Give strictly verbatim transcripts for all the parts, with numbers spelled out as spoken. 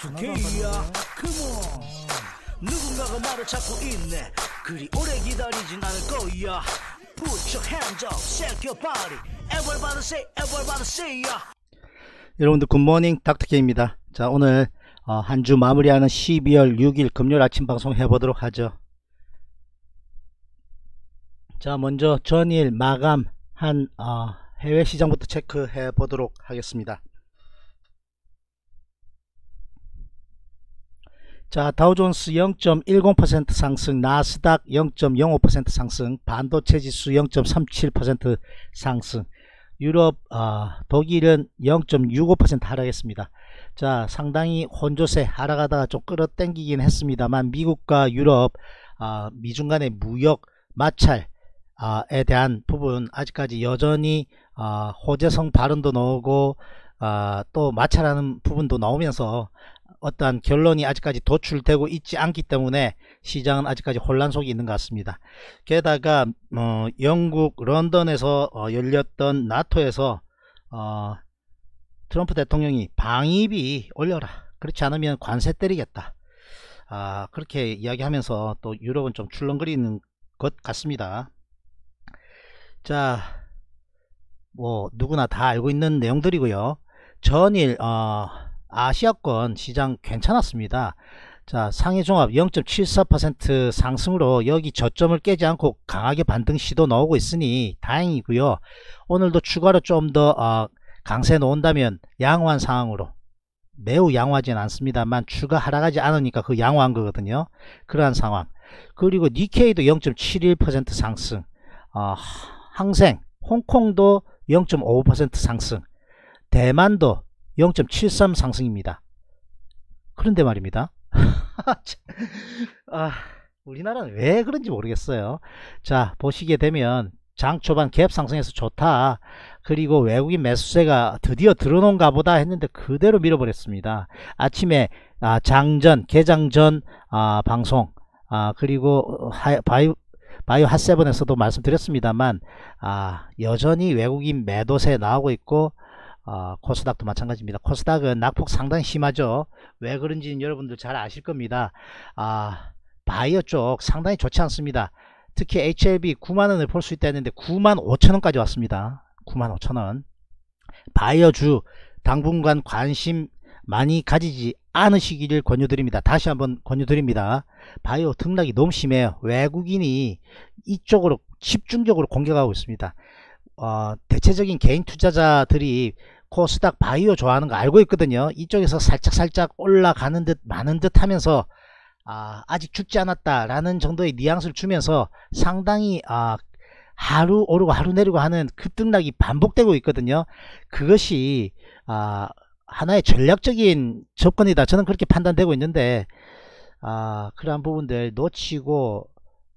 닥터케이야 컴온. 누군가가 말을 찾고 있네. 그리 오래 기다리진 않을 거야. Put your hands up, shake your body. Everybody say, everybody say ya. 여러분들 굿모닝, 닥터케이입니다. 자, 오늘 어, 한 주 마무리하는 십이월 육일 금요일 아침 방송 해보도록 하죠. 자, 먼저 전일 마감한 어, 해외시장부터 체크해 보도록 하겠습니다. 자, 다우존스 영 점 일공 퍼센트 상승, 나스닥 영 점 영오 퍼센트 상승, 반도체 지수 영 점 삼칠 퍼센트 상승, 유럽 어, 독일은 영 점 육오 퍼센트 하락했습니다. 자, 상당히 혼조세 하락하다가 좀 끌어당기긴 했습니다만, 미국과 유럽 어, 미중 간의 무역 마찰 아, 에 대한 부분 아직까지 여전히 아, 호재성 발언도 나오고 아, 또 마찰하는 부분도 나오면서 어떠한 결론이 아직까지 도출되고 있지 않기 때문에 시장은 아직까지 혼란 속에 있는 것 같습니다. 게다가 어, 영국 런던에서 어, 열렸던 나토에서 어, 트럼프 대통령이 방위비 올려라, 그렇지 않으면 관세 때리겠다, 아, 그렇게 이야기하면서 또 유럽은 좀 출렁거리는 것 같습니다. 자, 뭐 누구나 다 알고 있는 내용들이고요. 전일 어, 아시아권 시장 괜찮았습니다. 자, 상해종합 영 점 칠사 퍼센트 상승으로 여기 저점을 깨지 않고 강하게 반등 시도 나오고 있으니 다행이고요. 오늘도 추가로 좀 더 어, 강세 놓은다면 양호한 상황으로, 매우 양호하진 않습니다만 추가 하락하지 않으니까 그 양호한 거거든요. 그러한 상황. 그리고 니케이도 영 점 칠일 퍼센트 상승, 어, 항셍 홍콩도 영 점 오오 퍼센트 상승, 대만도 영 점 칠삼 상승입니다. 그런데 말입니다. 아, 우리나라는 왜 그런지 모르겠어요. 자, 보시게 되면 장 초반 갭 상승에서 좋다, 그리고 외국인 매수세가 드디어 들어놓은가 보다 했는데 그대로 밀어버렸습니다. 아침에 아, 장전 개장 전 아, 방송 아, 그리고 하, 바이 바이오 핫세븐에서도 말씀드렸습니다만 아, 여전히 외국인 매도세 나오고 있고 어, 코스닥도 마찬가지입니다. 코스닥은 낙폭 상당히 심하죠. 왜 그런지는 여러분들 잘 아실 겁니다. 아, 바이오 쪽 상당히 좋지 않습니다. 특히 에이치엘비 구만 원을 볼 수 있다 했는데 구만 오천 원까지 왔습니다. 구만 오천 원. 바이오주 당분간 관심 많이 가지지 않으시기를 권유드립니다. 다시 한번 권유드립니다. 바이오 등락이 너무 심해요. 외국인이 이쪽으로 집중적으로 공격하고 있습니다. 어, 대체적인 개인 투자자들이 코스닥 바이오 좋아하는 거 알고 있거든요. 이쪽에서 살짝살짝 올라가는 듯 마는 듯 하면서 아, 아직 죽지 않았다 라는 정도의 뉘앙스를 주면서 상당히 아, 하루 오르고 하루 내리고 하는 급등락이 반복되고 있거든요. 그것이 아, 하나의 전략적인 접근이다, 저는 그렇게 판단되고 있는데 아, 그러한 부분들 놓치고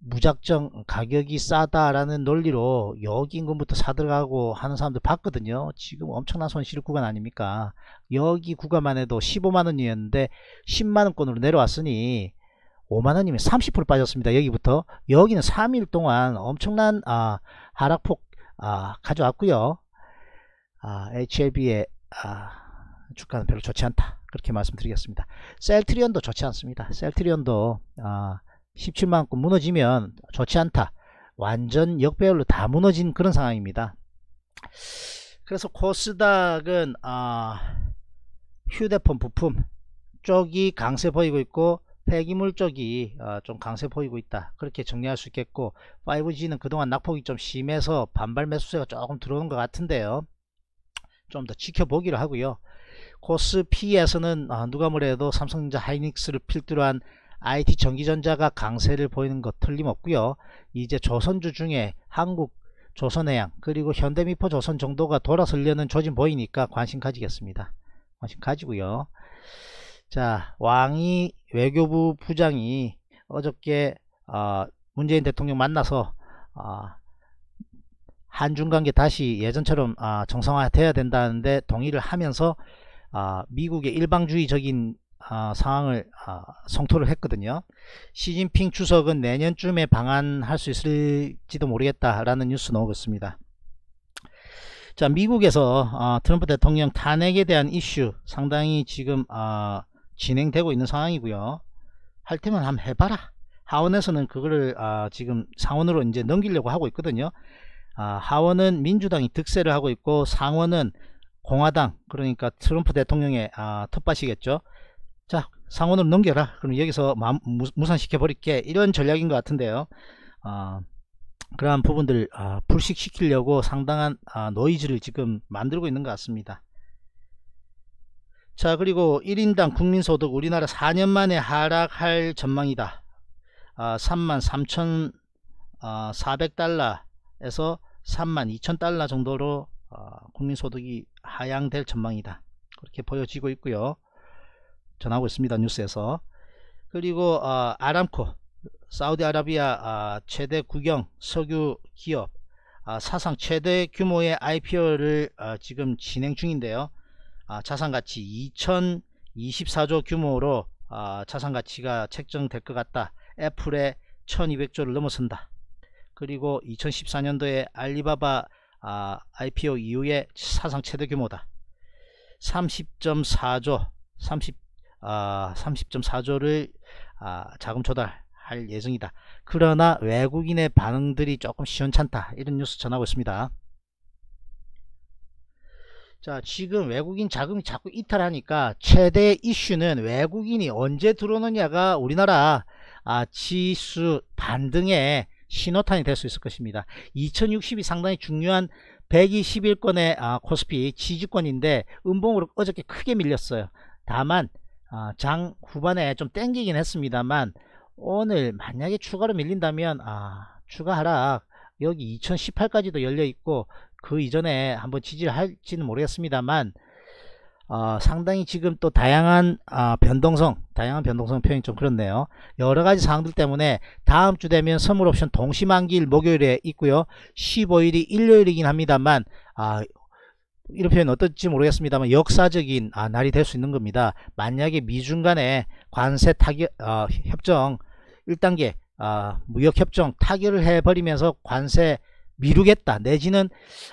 무작정 가격이 싸다라는 논리로 여기 인근부터 사들어가고 하는 사람들 봤거든요. 지금 엄청난 손실 구간 아닙니까? 여기 구간만 해도 십오만 원이었는데 십만 원권으로 내려왔으니 오만 원이면 삼십 퍼센트 빠졌습니다. 여기부터 여기는 삼 일 동안 엄청난 아, 하락폭 아, 가져왔고요. 아, 에이치엘비의 아, 주가는 별로 좋지 않다, 그렇게 말씀드리겠습니다. 셀트리온도 좋지 않습니다. 셀트리온도 아, 십칠만 원권 무너지면 좋지 않다, 완전 역배열로 다 무너진 그런 상황입니다. 그래서 코스닥은 어, 휴대폰 부품 쪽이 강세 보이고 있고 폐기물 쪽이 어, 좀 강세 보이고 있다, 그렇게 정리할 수 있겠고, 파이브지는 그동안 낙폭이 좀 심해서 반발 매수세가 조금 들어오는 것 같은데요. 좀 더 지켜보기로 하고요. 코스피에서는 어, 누가 뭐래도 삼성전자, 하이닉스를 필두로 한 아이티 전기전자가 강세를 보이는 것 틀림없고요. 이제 조선주 중에 한국조선해양 그리고 현대미포조선 정도가 돌아서려는 조짐 보이니까 관심 가지겠습니다. 관심 가지고요. 자, 왕이 외교부 부장이 어저께 어, 문재인 대통령 만나서 어, 한중관계 다시 예전처럼 어, 정상화돼야 된다는데 동의를 하면서 어, 미국의 일방주의적인 어, 상황을 어, 성토를 했거든요. 시진핑 주석은 내년쯤에 방한할 수 있을지도 모르겠다라는 뉴스 나오고 있습니다. 자, 미국에서 어, 트럼프 대통령 탄핵에 대한 이슈 상당히 지금 어, 진행되고 있는 상황이고요. 할 테면 한번 해봐라. 하원에서는 그거를 아, 지금 상원으로 이제 넘기려고 하고 있거든요. 아, 하원은 민주당이 득세를 하고 있고 상원은 공화당, 그러니까 트럼프 대통령의 아, 텃밭이겠죠. 자, 상원으로 넘겨라. 그럼 여기서 마, 무, 무산시켜버릴게. 이런 전략인 것 같은데요. 아, 그러한 부분들 아, 불식시키려고 상당한 아, 노이즈를 지금 만들고 있는 것 같습니다. 자, 그리고 일 인당 국민소득 우리나라 사 년 만에 하락할 전망이다. 아, 삼만 삼천사백 달러에서 삼만 이천 달러 정도로 아, 국민소득이 하향될 전망이다. 그렇게 보여지고 있고요. 전하고 있습니다. 뉴스에서. 그리고 아, 아람코, 사우디아라비아 아, 최대 국영 석유 기업, 아, 사상 최대 규모의 아이피오를 아, 지금 진행 중인데요. 아, 자산가치 이천이십사조 규모로 아, 자산가치가 책정될 것 같다. 애플의 천이백조를 넘어선다. 그리고 이천십사년도에 알리바바 아, 아이피오 이후에 사상 최대 규모다. 삼십 점 사조 삼십 아, 삼십 점 사조를 아, 자금 조달할 예정이다. 그러나 외국인의 반응들이 조금 시원찮다. 이런 뉴스 전하고 있습니다. 자, 지금 외국인 자금이 자꾸 이탈하니까 최대 이슈는 외국인이 언제 들어오느냐가 우리나라 아, 지수 반등의 신호탄이 될 수 있을 것입니다. 이천육십이 상당히 중요한 백이십일권의 아, 코스피 지지권인데 음봉으로 어저께 크게 밀렸어요. 다만 아, 장 후반에 좀 땡기긴 했습니다만 오늘 만약에 추가로 밀린다면 아, 추가 하락 여기 이천십팔까지도 열려있고 그 이전에 한번 지지를 할지는 모르겠습니다만 어, 상당히 지금 또 다양한 어, 변동성, 다양한 변동성 표현이 좀 그렇네요. 여러가지 사항들 때문에 다음주 되면 선물옵션 동시만기일 목요일에 있고요. 십오일이 일요일이긴 합니다만 아, 이런 표현 어떨지 모르겠습니다만 역사적인 아, 날이 될 수 있는 겁니다. 만약에 미중 간에 관세 타격 어, 협정 일 단계 어, 무역협정 타결을 해버리면서 관세 미루겠다 내지는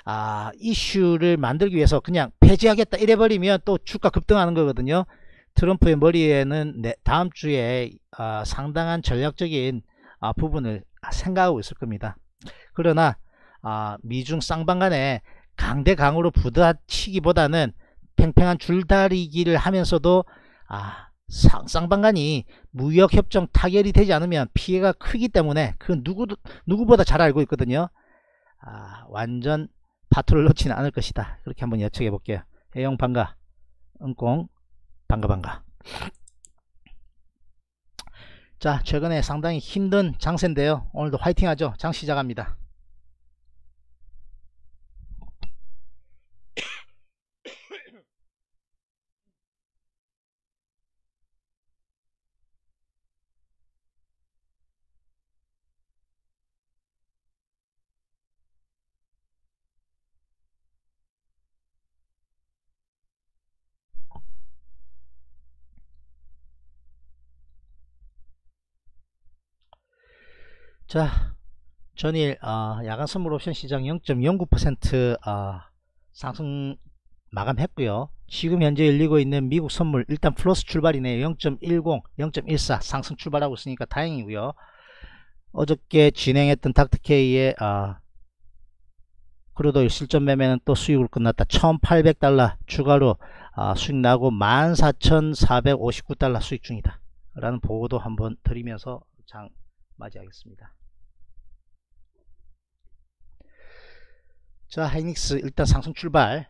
아, 이슈를 만들기 위해서 그냥 폐지하겠다 이래버리면 또 주가 급등하는 거거든요. 트럼프의 머리에는 다음 주에 아, 상당한 전략적인 아, 부분을 생각하고 있을 겁니다. 그러나 아, 미중 쌍방 간에 강대강으로 부딪히기보다는 팽팽한 줄다리기를 하면서도 아, 쌍방 간이 무역협정 타결이 되지 않으면 피해가 크기 때문에 그 누구도, 누구보다 잘 알고 있거든요. 아, 완전 파투를 놓지는 않을 것이다. 그렇게 한번 예측해 볼게요. 해영 반가, 응공 반가 반가. 자, 최근에 상당히 힘든 장세인데요. 오늘도 화이팅하죠. 장 시작합니다. 자, 전일 어, 야간 선물옵션 시장 영 점 영구 퍼센트 어, 상승 마감했고요. 지금 현재 열리고 있는 미국 선물 일단 플러스 출발이네요. 영 점 일공, 영 점 일사 상승 출발하고 있으니까 다행이고요. 어저께 진행했던 닥터케이의 어, 크루도일 실전 매매는 또 수익으로 끝났다. 천팔백 달러 추가로 어, 수익 나고 만 사천사백오십구 달러 수익 중이다 라는 보고도 한번 드리면서 장 맞이하겠습니다. 자, 하이닉스 일단 상승 출발.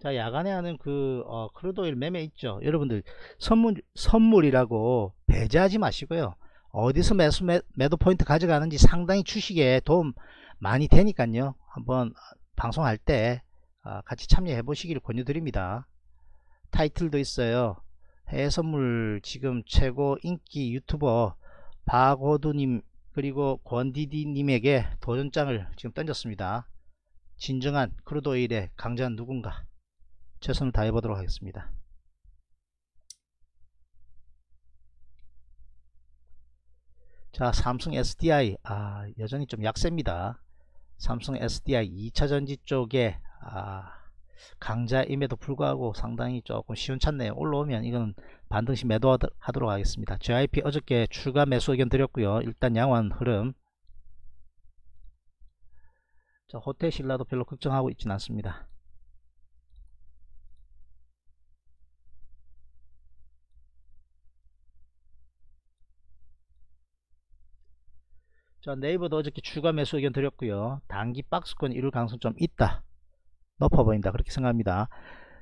자, 야간에 하는 그 어, 크루도일 매매 있죠. 여러분들 선물, 선물이라고 배제하지 마시고요. 어디서 매수 매, 매도 포인트 가져가는지 상당히 주식에 도움 많이 되니까요. 한번 방송할 때 같이 참여해 보시기를 권유드립니다. 타이틀도 있어요. 해외선물 지금 최고 인기 유튜버 박호두님 그리고 권디디님에게 도전장을 지금 던졌습니다. 진정한 크루도일의 강자는 누군가 최선을 다해 보도록 하겠습니다. 자, 삼성 에스디아이, 아, 여전히 좀 약세입니다. 삼성 에스디아이 이차전지 쪽에 아, 강자임에도 불구하고 상당히 조금 시원찮네요. 올라오면 이건 반등시 매도하도록 하겠습니다. 제이와이피 어저께 추가 매수 의견 드렸고요. 일단 양호한 흐름. 자, 호텔신라도 별로 걱정하고 있진 않습니다. 자, 네이버도 어저께 추가 매수 의견 드렸고요. 단기 박스권 이룰 가능성 좀 있다, 높아 보인다, 그렇게 생각합니다.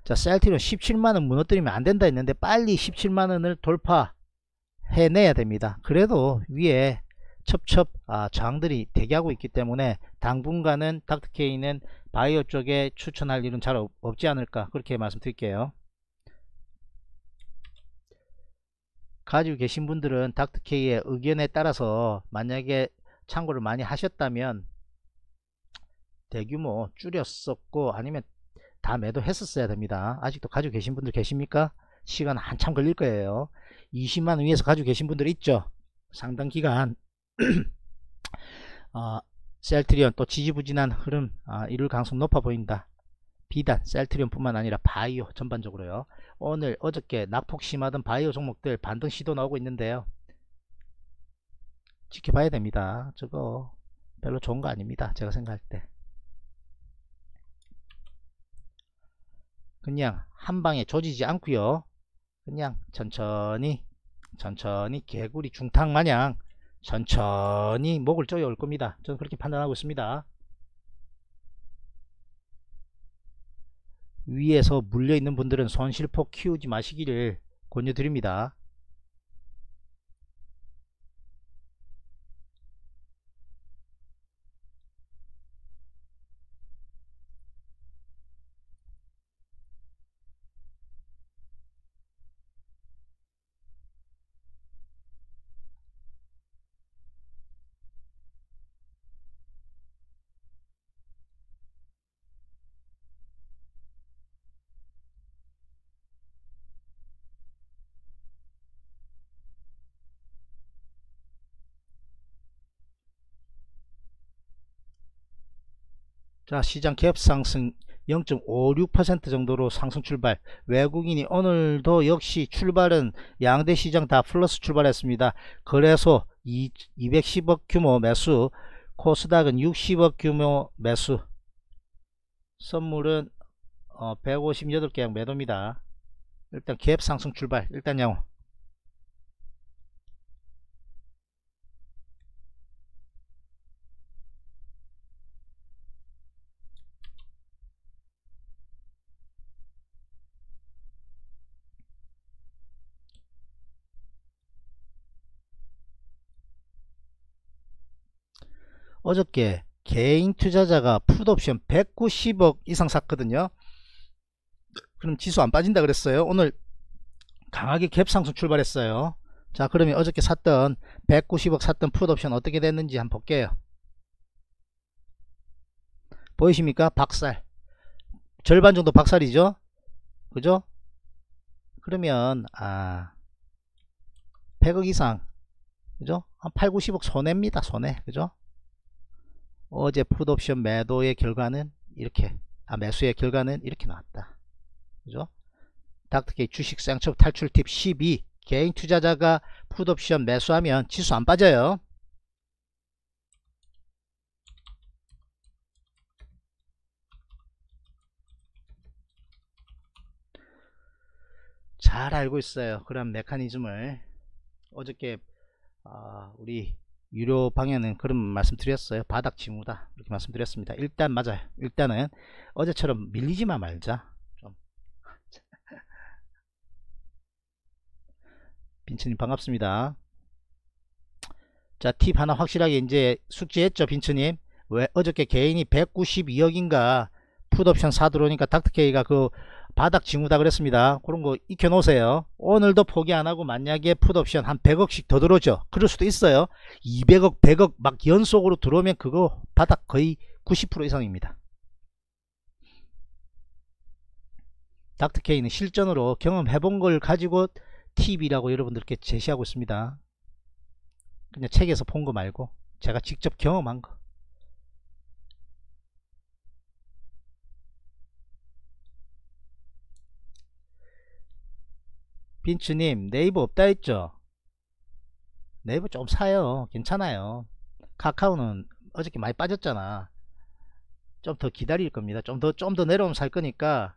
자, 셀트리온 십칠만 원 무너뜨리면 안 된다 했는데 빨리 십칠만 원을 돌파해내야 됩니다. 그래도 위에 첩첩 아, 저항들이 대기하고 있기 때문에 당분간은 닥터케이는 바이오 쪽에 추천할 일은 잘 없지 않을까, 그렇게 말씀드릴게요. 가지고 계신 분들은 닥터케이의 의견에 따라서 만약에 참고를 많이 하셨다면 대규모 줄였었고 아니면 다 매도했었어야 됩니다. 아직도 가지고 계신 분들 계십니까? 시간 한참 걸릴 거예요. 이십만 원 위에서 가지고 계신 분들 있죠. 상당 기간 어, 셀트리온 또 지지부진한 흐름 아, 이룰 가능성 높아 보인다. 비단 셀트리온 뿐만 아니라 바이오 전반적으로요. 오늘 어저께 낙폭 심하던 바이오 종목들 반등 시도 나오고 있는데요, 지켜봐야 됩니다. 저거 별로 좋은 거 아닙니다, 제가 생각할 때. 그냥 한방에 조지지 않고요, 그냥 천천히 천천히 개구리 중탕 마냥 천천히 목을 조여 올 겁니다. 저는 그렇게 판단하고 있습니다. 위에서 물려있는 분들은 손실폭 키우지 마시기를 권유드립니다. 자, 시장 갭 상승 영 점 오육 퍼센트 정도로 상승 출발. 외국인이 오늘도 역시 출발은 양대 시장 다 플러스 출발했습니다. 거래소 이백십억 규모 매수, 코스닥은 육십억 규모 매수, 선물은 어, 백오십팔 계약 매도입니다. 일단 갭 상승 출발, 일단 양호. 어저께 개인 투자자가 풋옵션 백구십억 이상 샀거든요. 그럼 지수 안 빠진다 그랬어요. 오늘 강하게 갭상승 출발했어요. 자, 그러면 어저께 샀던 백구십억 샀던 풋옵션 어떻게 됐는지 한번 볼게요. 보이십니까? 박살. 절반 정도 박살이죠. 그죠? 그러면 아, 백억 이상, 그죠? 한 팔, 구십억 손해입니다. 손해. 그죠? 어제 풋옵션 매도의 결과는 이렇게, 아, 매수의 결과는 이렇게 나왔다. 그죠? 닥터케이 주식 쌍첩 탈출 팁 십이. 개인 투자자가 풋옵션 매수하면 지수 안 빠져요. 잘 알고 있어요, 그런 메커니즘을. 어저께 어, 우리 유료 방에는 그런 말씀드렸어요. 바닥 징후다, 이렇게 말씀드렸습니다. 일단 맞아요. 일단은 어제처럼 밀리지만 말자. 좀. 빈츠님 반갑습니다. 자, 팁 하나 확실하게 이제 숙지했죠, 빈츠님. 왜 어저께 개인이 백구십이억인가 풋옵션 사들어오니까 닥터케이가 그 바닥 징후다 그랬습니다. 그런 거 익혀놓으세요. 오늘도 포기 안하고 만약에 풋옵션 한 백억씩 더 들어오죠. 그럴 수도 있어요. 이백억, 백억 막 연속으로 들어오면 그거 바닥 거의 구십 퍼센트 이상입니다. 닥터케이는 실전으로 경험해본 걸 가지고 팁이라고 여러분들께 제시하고 있습니다. 그냥 책에서 본 거 말고 제가 직접 경험한 거. 빈츠님 네이버 없다 했죠? 네이버 좀 사요. 괜찮아요. 카카오는 어저께 많이 빠졌잖아. 좀 더 기다릴 겁니다. 좀 더 좀 더 내려오면 살 거니까.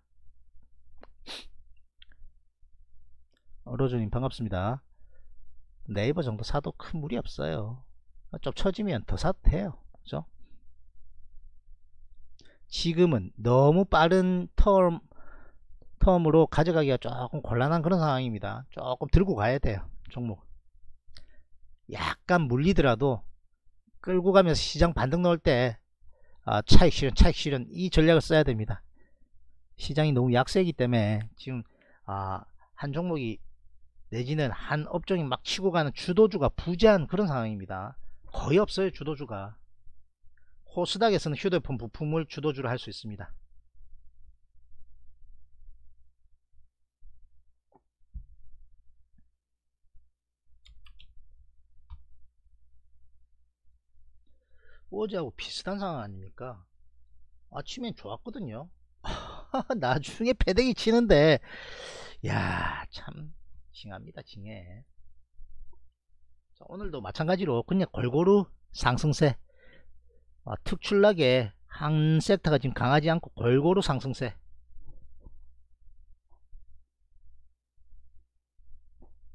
로조님 반갑습니다. 네이버 정도 사도 큰 무리 없어요. 좀 처지면 더 사도 돼요. 그죠? 지금은 너무 빠른 텀, 텀으로 가져가기가 조금 곤란한 그런 상황입니다. 조금 들고 가야 돼요. 종목 약간 물리더라도 끌고 가면서 시장 반등 넣을 때 아, 차익 실현, 차익 실현 이 전략을 써야 됩니다. 시장이 너무 약세이기 때문에 지금 아, 한 종목이 내지는 한 업종이 막 치고 가는 주도주가 부재한 그런 상황입니다. 거의 없어요. 주도주가. 코스닥에서는 휴대폰 부품을 주도주로 할 수 있습니다. 어제하고 비슷한 상황 아닙니까? 아침엔 좋았거든요. 나중에 패대기 치는데 야, 참 징합니다. 징해. 자, 오늘도 마찬가지로 그냥 골고루 상승세. 아, 특출나게 한 섹터가 지금 강하지 않고 골고루 상승세.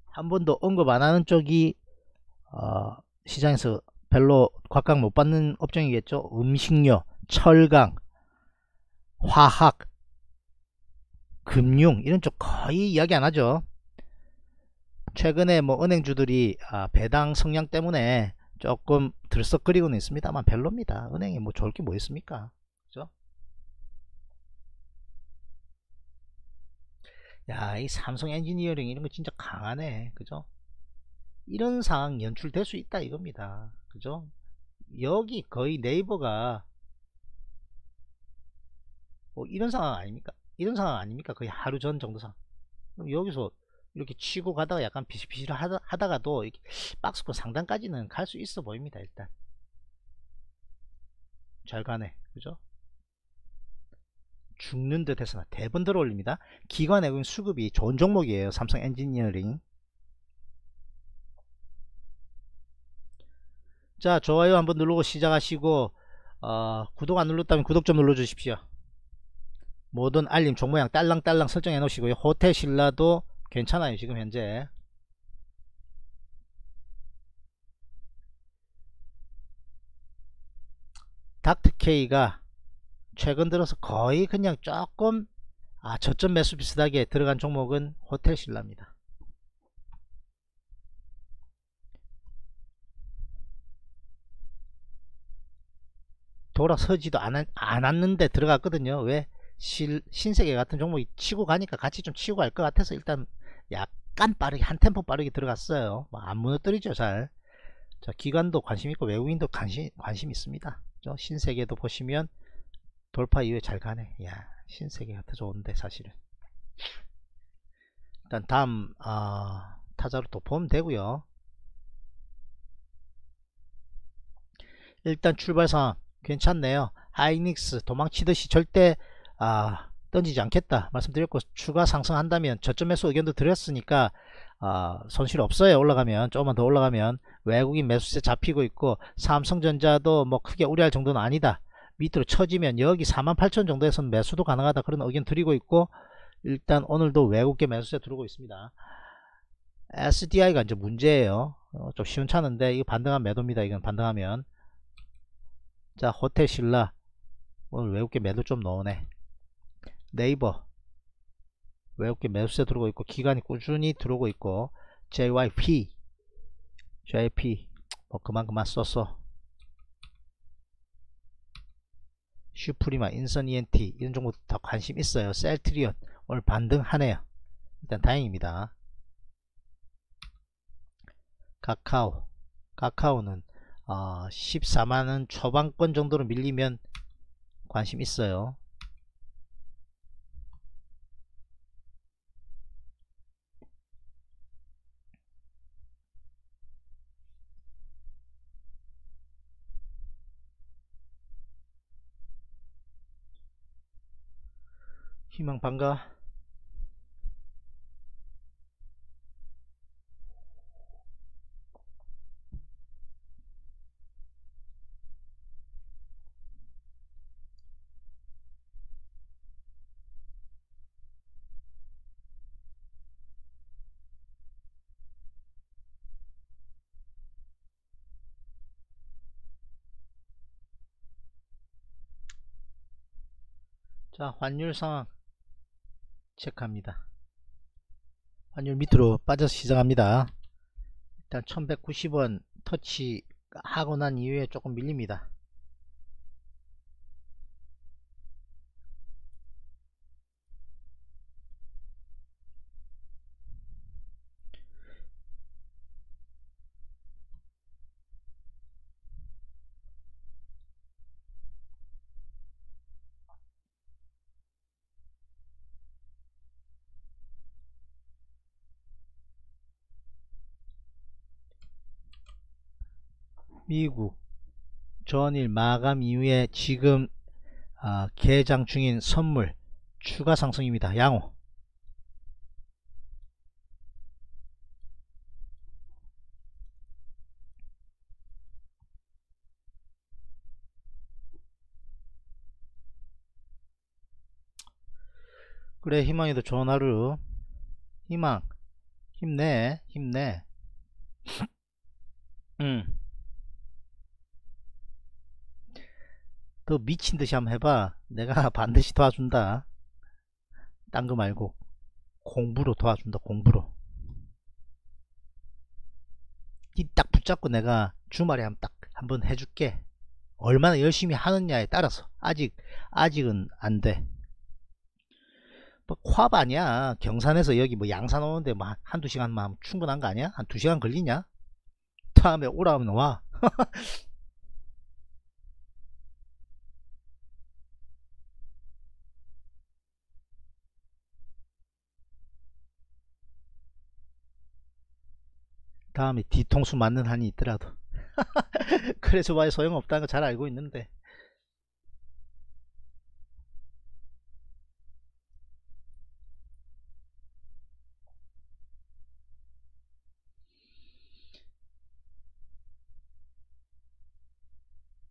한 번도 언급 안 하는 쪽이 어, 시장에서 별로 각각 못 받는 업종이겠죠. 음식료, 철강, 화학, 금융 이런 쪽 거의 이야기 안 하죠. 최근에 뭐 은행주들이 아, 배당 성향 때문에 조금 들썩거리고는 있습니다만 별로입니다. 은행이 뭐 좋을 게 뭐 있습니까? 그죠? 야, 이 삼성 엔지니어링 이런 거 진짜 강하네. 그죠? 이런 상황 연출될 수 있다 이겁니다. 그죠? 여기 거의 네이버가 뭐 이런 상황 아닙니까? 이런 상황 아닙니까? 거의 하루 전 정도 상황. 그럼 여기서 이렇게 치고 가다가 약간 비실비실 하다, 하다가도 이렇게 박스권 상단까지는 갈 수 있어 보입니다. 일단 잘 가네. 그죠? 죽는 듯 해서나 대번 들어 올립니다. 기관 외국인 수급이 좋은 종목이에요. 삼성 엔지니어링. 자, 좋아요 한번 누르고 시작하시고 어, 구독 안 눌렀다면 구독 좀 눌러 주십시오. 모든 알림 종 모양 딸랑딸랑 설정해 놓으시고요. 호텔 신라도 괜찮아요. 지금 현재 닥터케이가 최근 들어서 거의 그냥 조금 아, 저점 매수 비슷하게 들어간 종목은 호텔 신라입니다. 돌아서지도 않았는데 들어갔거든요. 왜? 실, 신세계 같은 종목이 치고 가니까 같이 좀 치고 갈 것 같아서 일단 약간 빠르게 한 템포 빠르게 들어갔어요. 뭐 안 무너뜨리죠 잘. 자, 기관도 관심 있고 외국인도 관심 관심 있습니다. 저 신세계도 보시면 돌파 이후에 잘 가네. 야, 신세계 같아 좋은데 사실은. 일단 다음 어, 타자로 또 보면 되고요. 일단 출발 상황 괜찮네요. 하이닉스 도망치듯이 절대 아, 던지지 않겠다 말씀드렸고 추가 상승한다면 저점 매수 의견도 드렸으니까 아, 손실 없어요. 올라가면 조금만 더 올라가면 외국인 매수세 잡히고 있고 삼성전자도 뭐 크게 우려할 정도는 아니다. 밑으로 쳐지면 여기 사만 팔천 정도에서는 매수도 가능하다 그런 의견 드리고 있고 일단 오늘도 외국계 매수세 들어오고 있습니다. 에스디아이가 이제 문제예요. 어, 좀 시원찮은데 이거 반등한 매도입니다. 이건 반등하면 자, 호텔 신라 오늘 외국계 매도 좀 넣으네. 네이버 외국계 매수세 들어오고 있고 기간이 꾸준히 들어오고 있고 제이와이피 제이와이피 뭐 그만 그만 썼어. 슈프리마, 인선이엔티 이런 종목도 다 관심 있어요. 셀트리온 오늘 반등하네요. 일단 다행입니다. 카카오 카카오는 어, 십사만 원 초반권 정도로 밀리면 관심 있어요. 희망 반가. 자, 환율 상황 체크합니다. 환율 밑으로 빠져서 시작합니다. 일단 천백구십 원 터치하고 난 이후에 조금 밀립니다. 미국 전일 마감 이후에 지금 어, 개장 중인 선물 추가 상승입니다. 양호. 그래, 희망이도 좋은 하루. 희망 힘내 힘내. 응. 너 미친듯이 한번 해봐. 내가 반드시 도와준다. 딴 거 말고 공부로 도와준다. 공부로 니 딱 붙잡고 내가 주말에 한번 딱 한번 해줄게. 얼마나 열심히 하느냐에 따라서. 아직 아직은 안 돼. 뭐 코앞 아니야. 경산에서 여기 뭐 양산 오는데 뭐 한두 시간만 하면 충분한 거 아니야? 한 두 시간 걸리냐? 다음에 오라면 와. 다음에 뒤통수 맞는 한이 있더라도 그래서 봐야 소용없다는 거 잘 알고 있는데.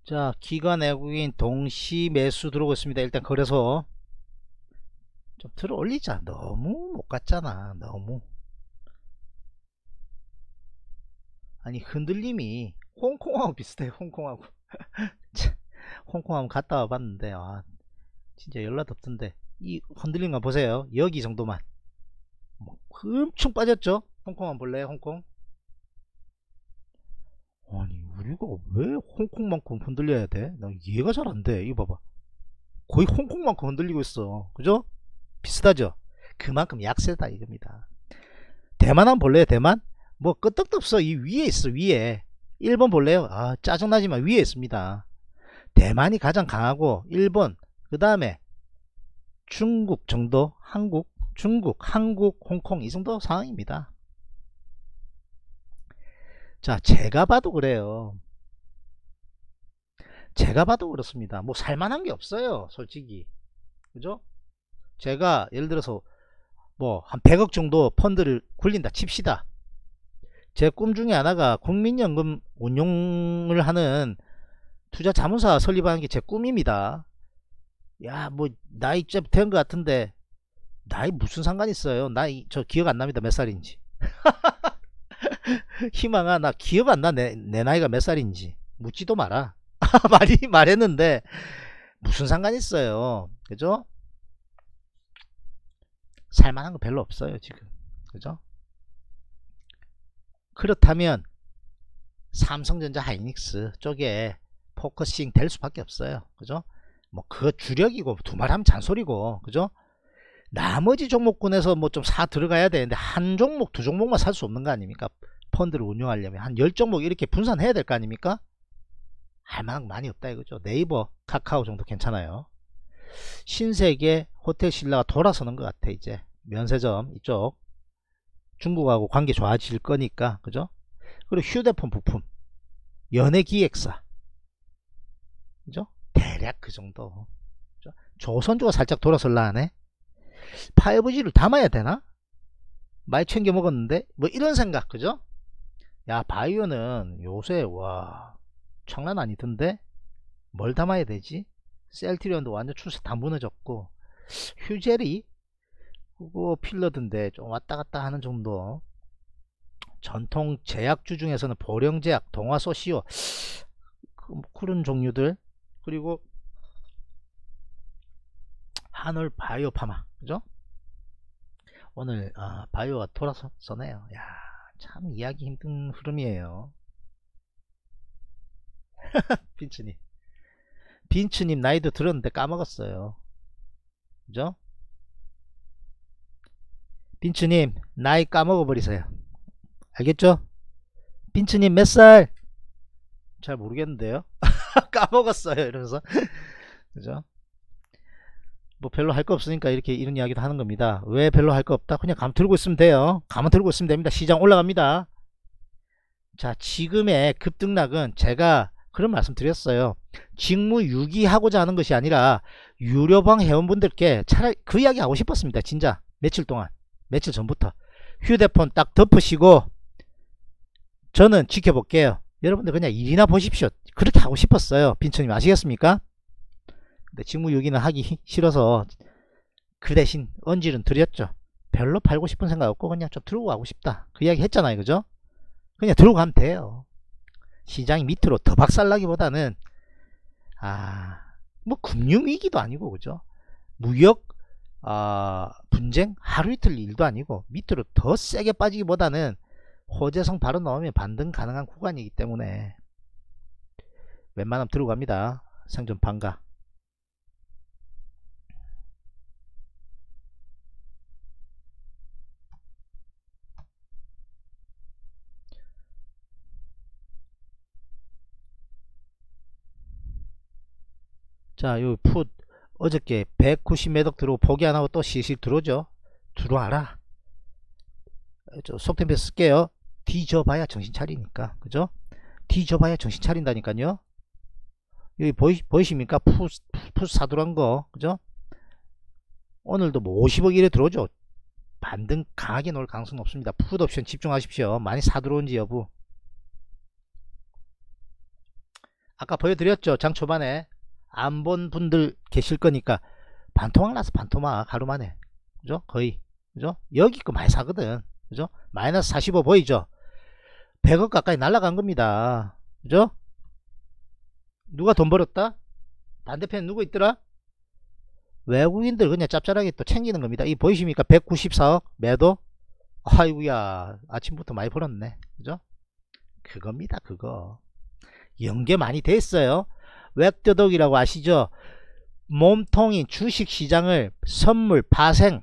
자, 기관 외국인 동시 매수 들어오고 있습니다. 일단 거래소 좀 들어 올리자. 너무 못 갔잖아. 너무. 아니, 흔들림이 홍콩하고 비슷해. 홍콩하고 홍콩하고 갔다 와 봤는데 와 진짜 열나 덥던데. 이 흔들림만 보세요. 여기 정도만 뭐 엄청 빠졌죠. 홍콩만 볼래요? 홍콩. 아니, 우리가 왜 홍콩만큼 흔들려야 돼? 나 이해가 잘 안 돼. 이거 봐봐. 거의 홍콩만큼 흔들리고 있어. 그죠? 비슷하죠? 그만큼 약세다 이겁니다. 대만 한번 볼래요? 대만? 뭐 끄떡도 없어. 이 위에 있어. 위에. 일본 볼래요? 아, 짜증나지만 위에 있습니다. 대만이 가장 강하고 일본, 그 다음에 중국 정도. 한국, 중국, 한국, 홍콩 이 정도 상황입니다. 자, 제가 봐도 그래요. 제가 봐도 그렇습니다. 뭐 살만한 게 없어요 솔직히. 그죠? 제가 예를 들어서 뭐 한 백억 정도 펀드를 굴린다 칩시다. 제 꿈 중에 하나가 국민연금 운용을 하는 투자 자문사 설립하는 게 제 꿈입니다. 야, 뭐 나이 좀 된 것 같은데 나이 무슨 상관 있어요? 나이 저 기억 안 납니다. 몇 살인지. 희망아, 나 기억 안 나. 내, 내 나이가 몇 살인지 묻지도 마라. 말이 말했는데 무슨 상관 있어요? 그죠? 살만한 거 별로 없어요 지금. 그죠? 그렇다면 삼성전자 하이닉스 쪽에 포커싱 될 수밖에 없어요. 그죠? 뭐 그거 주력이고 두말하면 잔소리고. 그죠? 나머지 종목군에서 뭐 좀 사 들어가야 되는데 한 종목 두 종목만 살 수 없는 거 아닙니까? 펀드를 운용하려면 한 열 종목 이렇게 분산해야 될 거 아닙니까? 할 만한 거 많이 없다 이거죠. 네이버, 카카오 정도 괜찮아요. 신세계, 호텔신라가 돌아서는 것 같아. 이제 면세점 이쪽 중국하고 관계 좋아질 거니까. 그죠? 그리고 휴대폰 부품, 연예기획사. 그죠? 대략 그 정도. 그죠? 조선주가 살짝 돌아설라 하네. 파이브지를 담아야 되나? 많이 챙겨 먹었는데? 뭐 이런 생각, 그죠? 야, 바이오는 요새 와 장난 아니던데? 뭘 담아야 되지? 셀트리온도 완전 추세 다 무너졌고, 휴젤이 그거 필러던데 좀 왔다갔다 하는 정도. 전통 제약주 중에서는 보령제약, 동화소시오, 그런 종류들, 그리고 한올바이오파마, 그죠? 오늘 아, 바이오가 돌아서네요. 야, 참 이해하기 힘든 흐름이에요. 빈츠님, 빈츠님 나이도 들었는데 까먹었어요. 그죠? 빈츠님 나이 까먹어버리세요. 알겠죠? 빈츠님 몇 살? 잘 모르겠는데요. 까먹었어요 이러면서. 그죠? 뭐 별로 할 거 없으니까 이렇게 이런 이야기도 하는 겁니다. 왜 별로 할 거 없다? 그냥 감 들고 있으면 돼요. 감 들고 있으면 됩니다. 시장 올라갑니다. 자, 지금의 급등락은 제가 그런 말씀 드렸어요. 직무유기하고자 하는 것이 아니라 유료방 회원분들께 차라리 그 이야기 하고 싶었습니다. 진짜 며칠 동안, 며칠 전부터 휴대폰 딱 덮으시고 저는 지켜볼게요. 여러분들 그냥 일이나 보십시오. 그렇게 하고 싶었어요. 빈처님 아시겠습니까? 근데 직무유기는 하기 싫어서 그 대신 언질은 드렸죠. 별로 팔고 싶은 생각 없고 그냥 좀 들고 가고 싶다, 그 이야기 했잖아요. 그죠? 그냥 들고 가면 돼요. 시장이 밑으로 더 박살나기보다는, 아, 뭐 금융위기도 아니고, 그죠? 무역 어, 분쟁 하루 이틀 일도 아니고 밑으로 더 세게 빠지기보다는 호재성 바로 넣으면 반등 가능한 구간이기 때문에 웬만하면 들고 갑니다. 생존 반가. 자, 요 풋 어저께 백구십 매덕 들어오고 포기 안하고 또 실실 들어오죠. 들어와라. 저 속템표 쓸게요. 뒤져봐야 정신 차리니까. 그죠? 뒤져봐야 정신 차린다니까요. 여기 보이, 보이십니까? 풋, 풋 사두란 거. 그죠? 오늘도 뭐 오십억 이래 들어오죠. 반등 강하게 놓을 가능성은 없습니다. 풋 옵션 집중하십시오. 많이 사들어온지 여부. 아까 보여드렸죠. 장 초반에. 안 본 분들 계실 거니까 반토막 나서 반토막 하루 만에, 그죠? 거의, 그죠? 여기 거 많이 사거든, 그죠? 마이너스 사십오 보이죠? 백억 가까이 날라간 겁니다, 그죠? 누가 돈 벌었다? 반대편에 누구 있더라? 외국인들 그냥 짭짤하게 또 챙기는 겁니다. 이 보이십니까? 백구십사억 매도. 아이고야, 아침부터 많이 벌었네, 그죠? 그겁니다, 그거. 연계 많이 돼 있어요. 웹더덕이라고 아시죠? 몸통인 주식시장을 선물, 파생,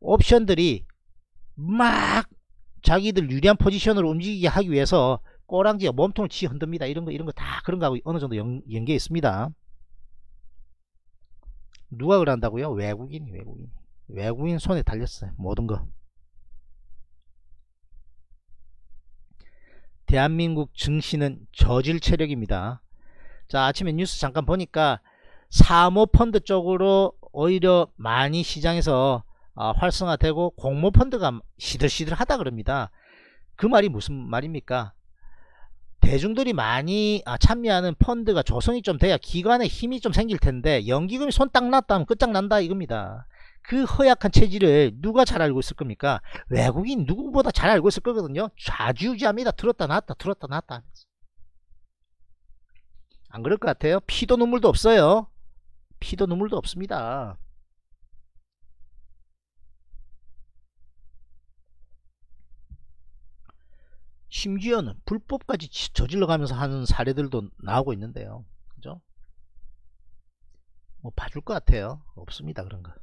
옵션들이 막 자기들 유리한 포지션으로 움직이게 하기 위해서 꼬랑지가 몸통을 쥐 흔듭니다. 이런거 이런거 다 그런거하고 어느정도 연계 있습니다. 누가 그런다고요? 외국인이. 외국인 외국인 손에 달렸어요 모든거. 대한민국 증시는 저질 체력입니다. 자, 아침에 뉴스 잠깐 보니까 사모펀드 쪽으로 오히려 많이 시장에서 어, 활성화되고 공모펀드가 시들시들하다 그럽니다. 그 말이 무슨 말입니까? 대중들이 많이 아, 참여하는 펀드가 조성이 좀 돼야 기관에 힘이 좀 생길 텐데 연기금이 손 딱 났다 하면 끝장난다 이겁니다. 그 허약한 체질을 누가 잘 알고 있을 겁니까? 외국인 누구보다 잘 알고 있을 거거든요. 좌지우지합니다. 들었다 놨다 들었다 놨다 하면서. 안 그럴 것 같아요? 피도 눈물도 없어요. 피도 눈물도 없습니다. 심지어는 불법까지 저질러가면서 하는 사례들도 나오고 있는데요. 그죠? 뭐 봐줄 것 같아요? 없습니다, 그런 거.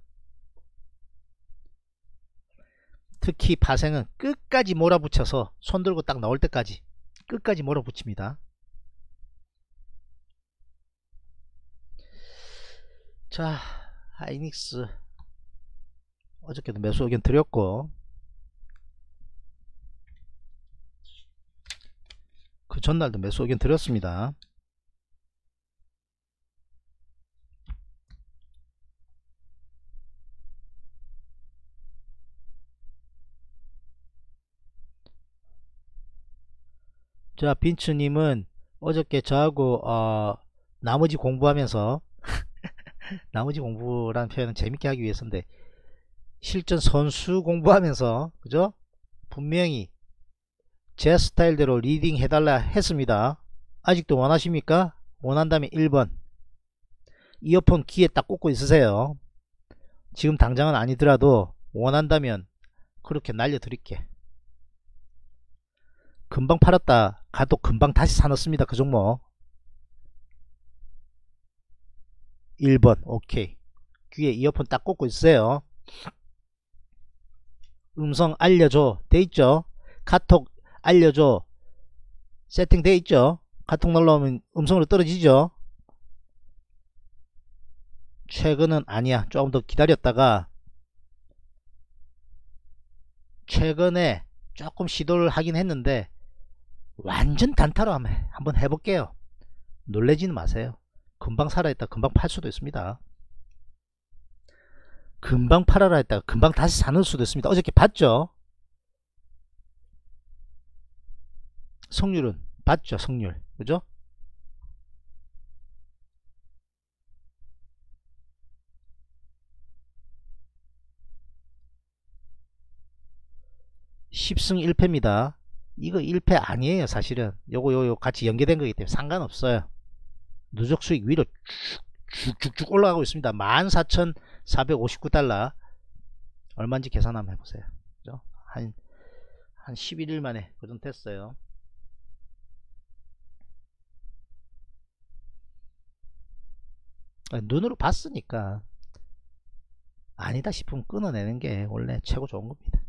특히 파생은 끝까지 몰아붙여서 손 들고 딱 나올 때까지 끝까지 몰아붙입니다. 자, 하이닉스 어저께도 매수 의견 드렸고, 그 전날도 매수 의견 드렸습니다. 자, 빈츠님은 어저께 저하고 어, 나머지 공부하면서 나머지 공부라는 표현은 재밌게 하기 위해서인데 실전 선수 공부하면서 그죠? 분명히 제 스타일대로 리딩 해달라 했습니다. 아직도 원하십니까? 원한다면 일 번 이어폰 귀에 딱 꽂고 있으세요. 지금 당장은 아니더라도 원한다면 그렇게 날려드릴게. 금방 팔았다 가도 금방 다시 사놨습니다. 그 종목 일 번 오케이. 귀에 이어폰 딱 꽂고 있으세요. 음성 알려줘 돼있죠? 카톡 알려줘 세팅 돼있죠? 카톡 날라오면 음성으로 떨어지죠? 최근은 아니야. 조금 더 기다렸다가 최근에 조금 시도를 하긴 했는데 완전 단타로 한번 해볼게요. 놀래지는 마세요. 금방 살아있다 금방 팔 수도 있습니다. 금방 팔아라 했다가 금방 다시 사는 수도 있습니다. 어저께 봤죠? 성률은 봤죠? 성률 그죠? 십 승 일 패입니다 이거 일 패 아니에요. 사실은 요거 요거 같이 연계된 거기 때문에 상관없어요. 누적 수익 위로 쭉쭉쭉 올라가고 있습니다. 만 사천 사백오십구 달러 얼마인지 계산 한번 해보세요. 그죠? 한, 한 십일 일 만에 그 정도 됐어요. 눈으로 봤으니까 아니다 싶으면 끊어내는 게 원래 최고 좋은 겁니다.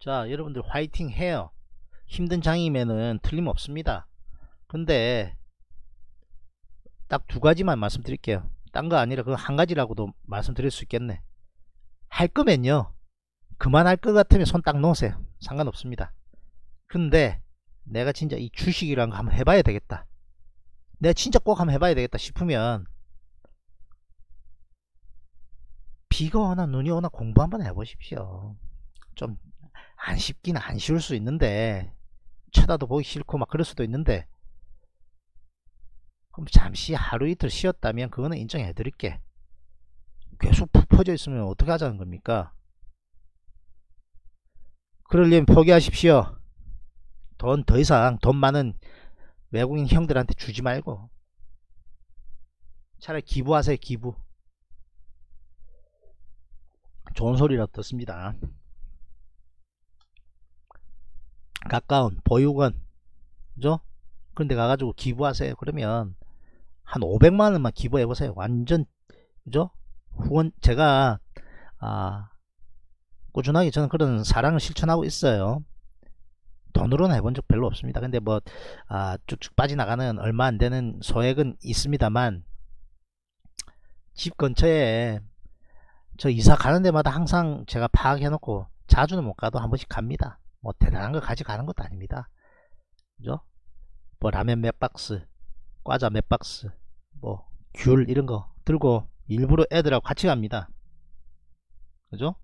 자, 여러분들 화이팅 해요. 힘든 장이면은 틀림없습니다. 근데 딱 두 가지만 말씀드릴게요. 딴 거 아니라 그 한 가지라고도 말씀드릴 수 있겠네. 할 거면요 그만할 것 같으면 손 딱 놓으세요. 상관없습니다. 근데 내가 진짜 이 주식이란 거 한번 해봐야 되겠다, 내가 진짜 꼭 한번 해봐야 되겠다 싶으면 비가 오나 눈이 오나 공부 한번 해보십시오. 좀 안 쉽긴 안 쉬울 수 있는데, 쳐다도 보기 싫고 막 그럴 수도 있는데, 그럼 잠시 하루 이틀 쉬었다면 그거는 인정해 드릴게. 계속 푹 퍼져 있으면 어떻게 하자는 겁니까? 그러려면 포기하십시오. 돈 더 이상 돈 많은 외국인 형들한테 주지 말고 차라리 기부하세요. 기부 좋은 소리라도 듣습니다. 가까운 보육원 그죠? 그런데 가가지고 기부하세요. 그러면 한 오백만 원만 기부해보세요. 완전 그죠? 후원 제가 아 꾸준하게 저는 그런 사랑을 실천하고 있어요. 돈으로는 해본 적 별로 없습니다. 근데 뭐 아, 쭉쭉 빠져나가는 얼마 안되는 소액은 있습니다만, 집 근처에 저 이사 가는 데마다 항상 제가 파악해놓고 자주는 못 가도 한 번씩 갑니다. 뭐 대단한 거 가져가는 것도 아닙니다. 그죠? 뭐 라면 몇 박스, 과자 몇 박스, 뭐 귤 이런 거 들고 일부러 애들하고 같이 갑니다. 그죠?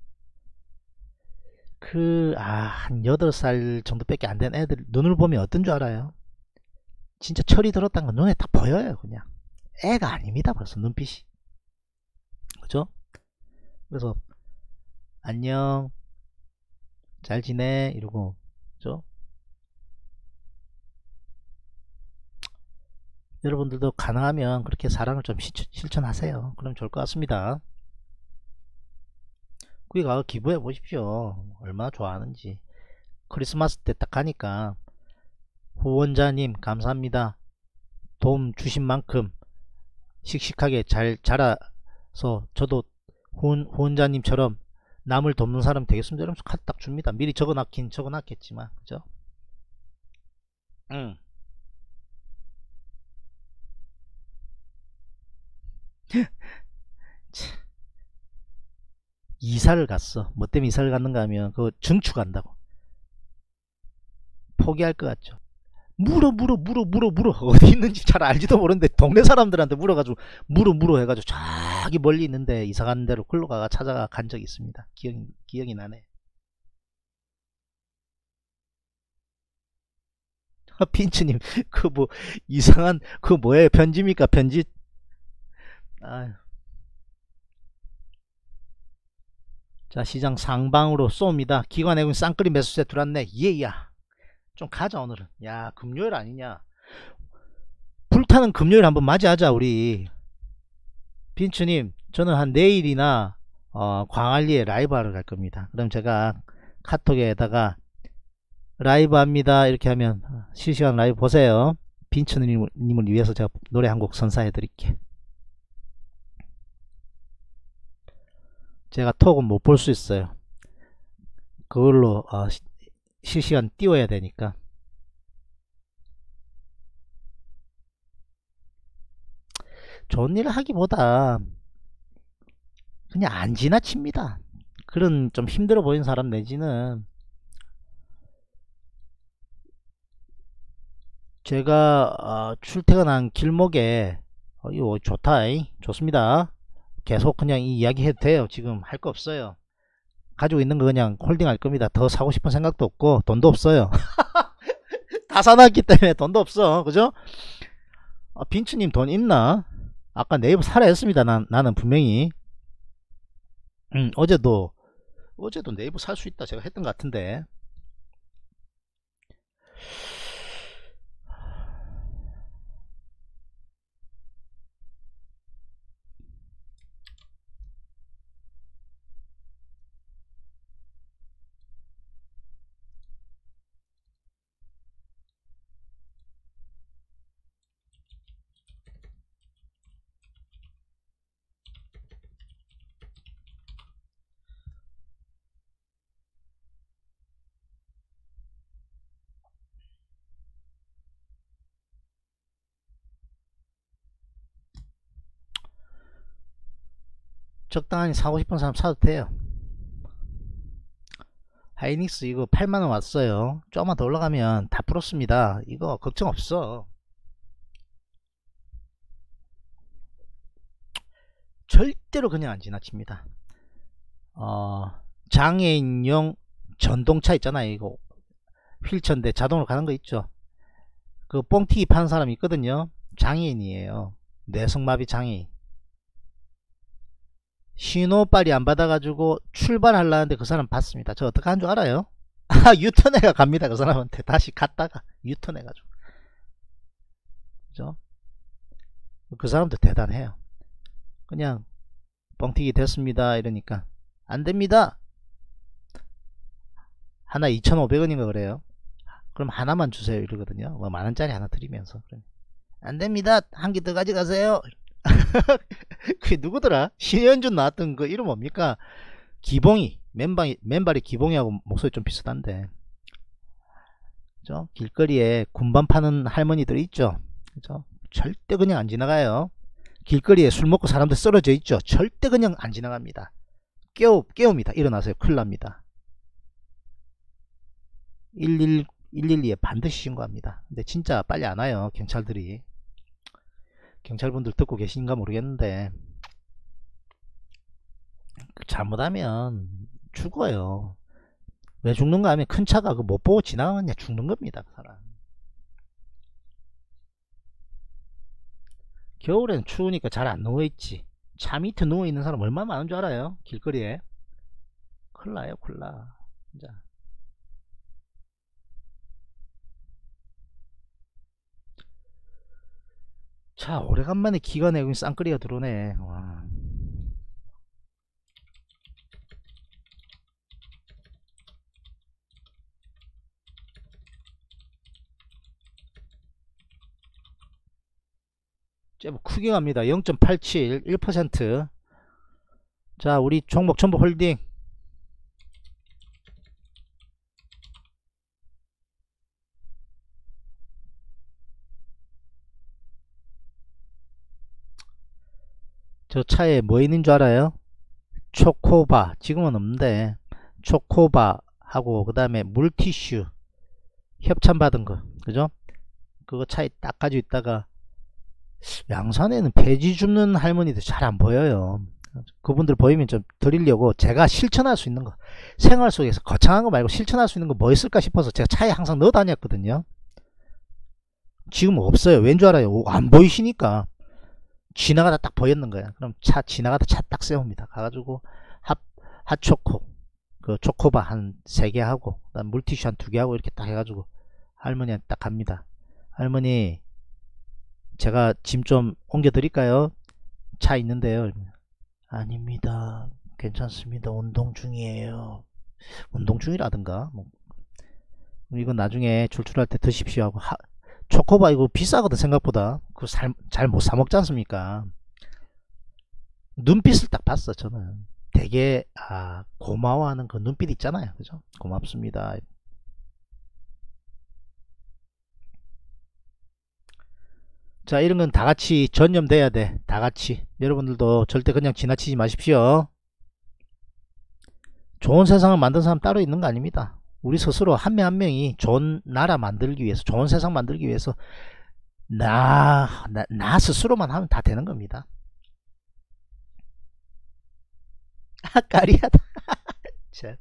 그 아 한 여덟 살 정도밖에 안 된 애들 눈을 보면 어떤 줄 알아요? 진짜 철이 들었다는 건 눈에 다 보여요. 그냥 애가 아닙니다. 벌써 눈빛이. 그죠? 그래서 안녕 잘 지내 이러고 그죠? 여러분들도 가능하면 그렇게 사랑을 좀 실천하세요. 그럼 좋을 것 같습니다. 거기 가서 기부해 보십시오. 얼마나 좋아하는지. 크리스마스 때 딱 가니까 후원자님 감사합니다. 도움 주신 만큼 씩씩하게 잘 자라서 저도 후원, 후원자님처럼 남을 돕는 사람 되겠습니다. 이러면서 카드 딱 줍니다. 미리 적어놨긴 적어놨겠지만 그죠? 응. 이사를 갔어. 뭐 때문에 이사를 갔는가 하면 그거 증축한다고. 포기할 것 같죠. 물어 물어 물어 물어 물어 어디 있는지 잘 알지도 모르는데 동네 사람들한테 물어가지고 물어 물어 해가지고 저기 멀리 있는데 이사간 데로 글로가가 찾아가 간 적이 있습니다. 기억이, 기억이 나네. 핀츠님 그 뭐 이상한 그 뭐예요? 편지입니까? 편지? 아유. 자, 시장 상방으로 쏩니다. 기관외국인 쌍끌이 매수세 들어왔네. 예야. 좀 가자 오늘은. 야, 금요일 아니냐. 불타는 금요일 한번 맞이하자 우리. 빈츠님, 저는 한 내일이나 어, 광안리에 라이브하러 갈 겁니다. 그럼 제가 카톡에다가 라이브합니다 이렇게 하면 실시간 라이브 보세요. 빈츠님을 위해서 제가 노래 한 곡 선사해 드릴게. 제가 톡은 못 볼 수 있어요. 그걸로 어, 시, 실시간 띄워야 되니까. 좋은 일을 하기보다 그냥 안 지나칩니다. 그런 좀 힘들어 보이는 사람 내지는 제가 어, 출퇴근한 길목에 어, 이거 좋다잉, 좋습니다. 계속 그냥 이 이야기 해도 돼요. 지금 할 거 없어요. 가지고 있는 거 그냥 홀딩 할 겁니다. 더 사고 싶은 생각도 없고 돈도 없어요. 다 사놨기 때문에 돈도 없어. 그죠? 아, 빈츠님 돈 있나? 아까 네이버 사라 했습니다. 난, 나는 분명히 음, 어제도 어제도 네이버 살 수 있다 제가 했던 것 같은데. 적당히 사고 싶은 사람 사도 돼요. 하이닉스 이거 팔만 원 왔어요. 조금만 더 올라가면 다 풀었습니다. 이거 걱정 없어. 절대로 그냥 안 지나칩니다. 어, 장애인용 전동차 있잖아요. 이거 휠체어인데 자동으로 가는 거 있죠. 그 뽕튀기 파는 사람이 있거든요. 장애인이에요. 뇌성마비 장애인. 신호빨이 안 받아가지고 출발하려는데 그 사람 봤습니다. 저 어떻게 한 줄 알아요? 아, 유턴해가 갑니다. 그 사람한테 다시 갔다가 유턴해가지고. 그죠? 그 사람도 대단해요. 그냥 뻥튀기 됐습니다 이러니까 안됩니다. 하나 이천오백 원인가 그래요. 그럼 하나만 주세요 이러거든요. 뭐 만원짜리 하나 드리면서 안됩니다. 한 개 더 가져가세요. 그게 누구더라? 신현준 나왔던 그 이름 뭡니까? 기봉이. 맨발이, 맨발이 기봉이하고 목소리 좀 비슷한데. 그죠? 길거리에 군밤 파는 할머니들 있죠? 그죠? 절대 그냥 안 지나가요. 길거리에 술 먹고 사람들 쓰러져 있죠? 절대 그냥 안 지나갑니다. 깨우, 깨웁니다. 일어나세요. 큰일 납니다. 일일이에 반드시 신고합니다. 근데 진짜 빨리 안 와요. 경찰들이. 경찰분들 듣고 계신가 모르겠는데 잘못하면 죽어요. 왜 죽는가 하면 큰 차가 그 못 보고 지나가면 죽는 겁니다. 그 사람. 겨울엔 추우니까 잘 안 누워있지. 차 밑에 누워있는 사람 얼마나 많은 줄 알아요? 길거리에. 큰일 나요. 큰일 나. 진짜. 자, 오래간만에 기관외국인 쌍끌이가 들어오네. 와. 제법 크게 갑니다. 영 점 팔칠, 일 퍼센트. 자, 우리 종목 전부 홀딩. 저 차에 뭐 있는 줄 알아요? 초코바, 지금은 없는데 초코바 하고 그 다음에 물티슈 협찬받은 거, 그죠? 그거 차에 딱 가지고 있다가, 양산에는 배지 줍는 할머니들 잘 안 보여요. 그분들 보이면 좀 드리려고 제가 실천할 수 있는 거, 생활 속에서 거창한 거 말고 실천할 수 있는 거 뭐 있을까 싶어서 제가 차에 항상 넣어 다녔거든요. 지금 없어요. 왠 줄 알아요? 오, 안 보이시니까 지나가다 딱 보였는 거야. 그럼 차 지나가다 차 딱 세웁니다. 가가지고 핫, 핫초코 그 초코바 한 세 개 하고 그다음 물티슈 한 두 개 하고 이렇게 딱 해가지고 할머니한테 딱 갑니다. 할머니, 제가 짐 좀 옮겨 드릴까요? 차 있는데요. 아닙니다, 괜찮습니다, 운동 중이에요. 운동 중이라든가 뭐. 이건 나중에 출출할 때 드십시오 하고. 하, 초코바 이거 비싸거든 생각보다. 그거 잘 못 사 먹지 않습니까? 눈빛을 딱 봤어. 저는 되게 아 고마워하는 그 눈빛 있잖아요, 그죠? 고맙습니다. 자, 이런 건 다 같이 전념돼야 돼. 다 같이. 여러분들도 절대 그냥 지나치지 마십시오. 좋은 세상을 만든 사람 따로 있는 거 아닙니다. 우리 스스로 한 명 한 명이 좋은 나라 만들기 위해서, 좋은 세상 만들기 위해서 나, 나, 나 스스로만 하면 다 되는 겁니다. 아, 까리하다. 자.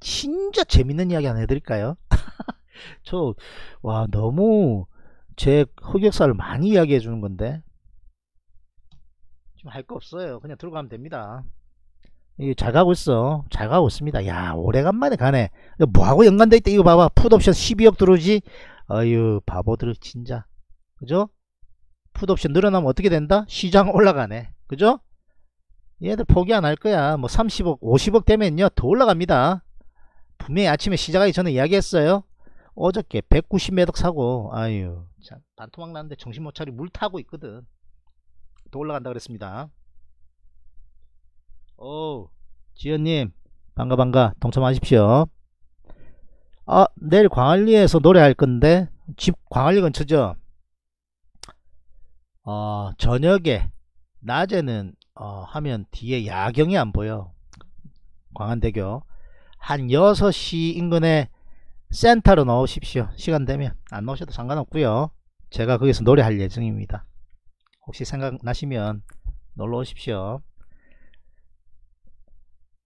진짜 재밌는 이야기 하나 해드릴까요? 저, 와, 너무 제 흑역사를 많이 이야기해 주는 건데. 지금 할 거 없어요. 그냥 들어가면 됩니다. 이게 잘 가고 있어. 잘 가고 있습니다. 야, 오래간만에 가네. 뭐하고 연관돼 있다. 이거 봐봐. 풋옵션 십이억 들어오지? 어휴, 바보들, 진짜. 그죠? 풋옵션 늘어나면 어떻게 된다? 시장 올라가네. 그죠? 얘들 포기 안 할 거야. 뭐 삼십억, 오십억 되면요, 더 올라갑니다. 분명히 아침에 시작하기 전에 이야기했어요. 어저께 백구십 매덕 사고, 아유 참 반토막 났는데 정신 못 차리고 물 타고 있거든. 더 올라간다 그랬습니다. 오, 지연님 반가 반가, 동참하십시오. 아, 내일 광안리에서 노래할 건데, 집 광안리 근처죠. 어, 저녁에, 낮에는 어, 하면 뒤에 야경이 안 보여. 광안대교 한 여섯 시 인근에 센터로 넣으십시오. 시간 되면. 안 넣으셔도 상관없고요. 제가 거기서 노래할 예정입니다. 혹시 생각나시면 놀러 오십시오.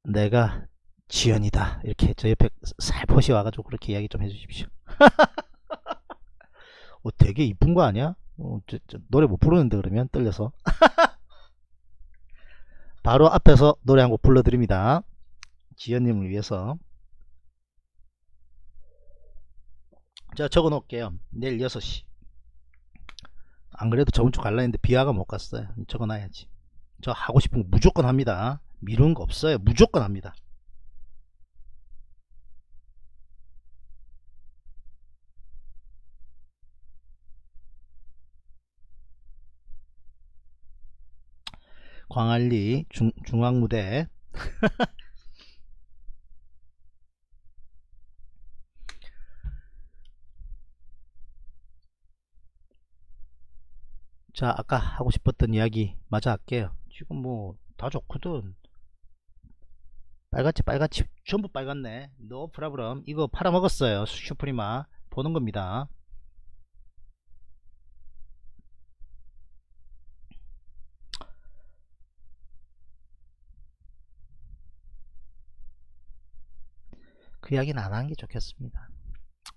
내가 지연이다, 이렇게 저 옆에 살포시 와가지고 그렇게 이야기 좀 해주십시오. 어, 되게 이쁜 거 아니야? 어, 저, 저 노래 못 부르는데 그러면 떨려서. 바로 앞에서 노래 한 곡 불러드립니다. 지연님을 위해서. 제가 적어 놓을게요. 내일 여섯 시. 안 그래도 저번 주 갈라 했는데 비와가 못 갔어요. 적어 놔야지. 저 하고 싶은 거 무조건 합니다. 미룬 거 없어요. 무조건 합니다. 광안리 중, 중앙무대. 자, 아까 하고 싶었던 이야기 마저 할게요. 지금 뭐 다 좋거든. 빨갛지 빨갛지 전부 빨갛네. No problem. 이거 팔아먹었어요. 슈프리마 보는 겁니다. 그 이야기는 안 하는 게 좋겠습니다.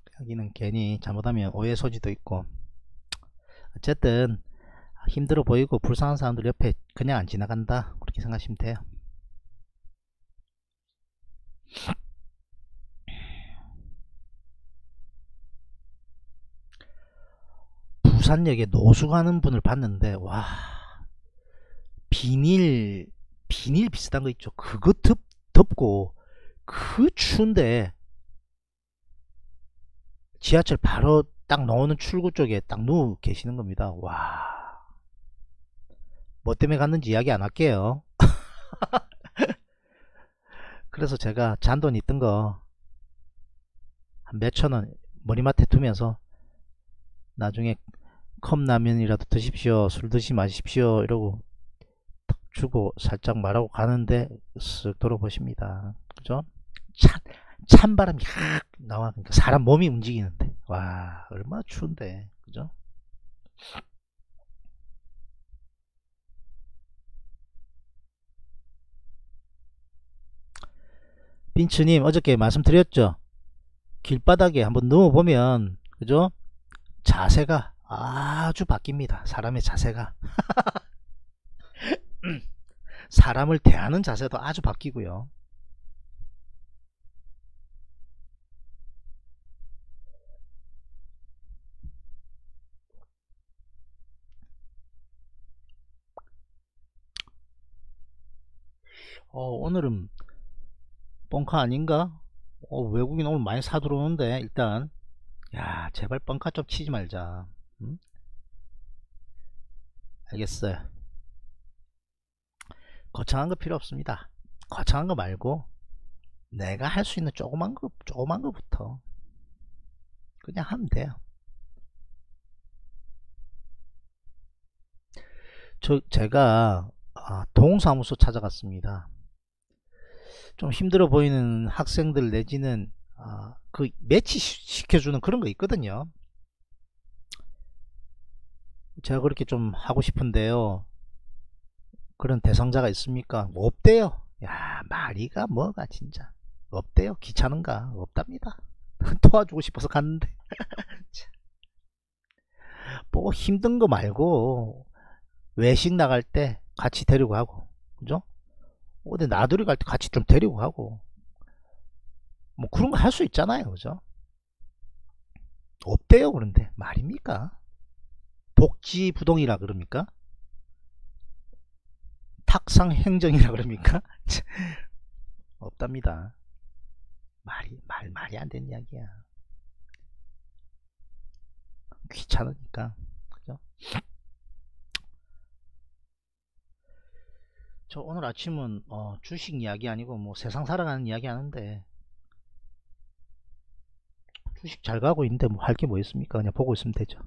그 이야기는 괜히 잘못하면 오해 소지도 있고. 어쨌든 힘들어 보이고 불쌍한 사람들 옆에 그냥 안 지나간다, 그렇게 생각하시면 돼요. 부산역에 노수 가는 분을 봤는데, 와, 비닐 비닐 비슷한 거 있죠. 그거 덮, 덮고 그 추운데 지하철 바로 딱 나오는 출구 쪽에 딱 누워 계시는 겁니다. 와, 뭐 때문에 갔는지 이야기 안 할게요. 그래서 제가 잔돈 있던 거 한 몇천원 머리맡에 두면서 나중에 컵라면이라도 드십시오, 술 드시 마십시오 이러고 탁 주고 살짝 말하고 가는데 쓱 돌아보십니다. 그죠? 찬, 찬바람이 확 나와. 그러니까 사람 몸이 움직이는데, 와 얼마나 추운데. 그죠? 빈츠님 어저께 말씀드렸죠? 길바닥에 한번 누워보면, 그죠? 자세가 아주 바뀝니다. 사람의 자세가. 사람을 대하는 자세도 아주 바뀌고요. 어, 오늘은 뻥카 아닌가? 어, 외국인 오늘 많이 사들어오는데, 일단 야 제발 뻥카 좀 치지 말자. 음? 알겠어요. 거창한 거 필요 없습니다. 거창한 거 말고 내가 할 수 있는 조그만 거, 조그만 거부터 그냥 하면 돼요. 저 제가 아, 동사무소 찾아갔습니다. 좀 힘들어 보이는 학생들 내지는 아, 그 매치시켜주는 그런 거 있거든요. 제가 그렇게 좀 하고 싶은데요, 그런 대상자가 있습니까? 뭐 없대요. 야 말이가 뭐가 진짜 없대요. 귀찮은가? 없답니다. 도와주고 싶어서 갔는데 뭐 힘든 거 말고 외식 나갈 때 같이 데리고 하고, 그죠? 어디 나들이 갈 때 같이 좀 데리고 하고, 뭐 그런 거 할 수 있잖아요. 그죠? 없대요. 그런데 말입니까? 복지부동이라 그럽니까? 탁상행정이라 그럽니까? 없답니다. 말이 말 말이 안 되는 이야기야. 귀찮으니까. 그죠? 저 오늘 아침은 어, 주식 이야기 아니고 뭐 세상 살아가는 이야기 하는데, 주식 잘 가고 있는데 뭐 할 게 뭐 있습니까? 그냥 보고 있으면 되죠.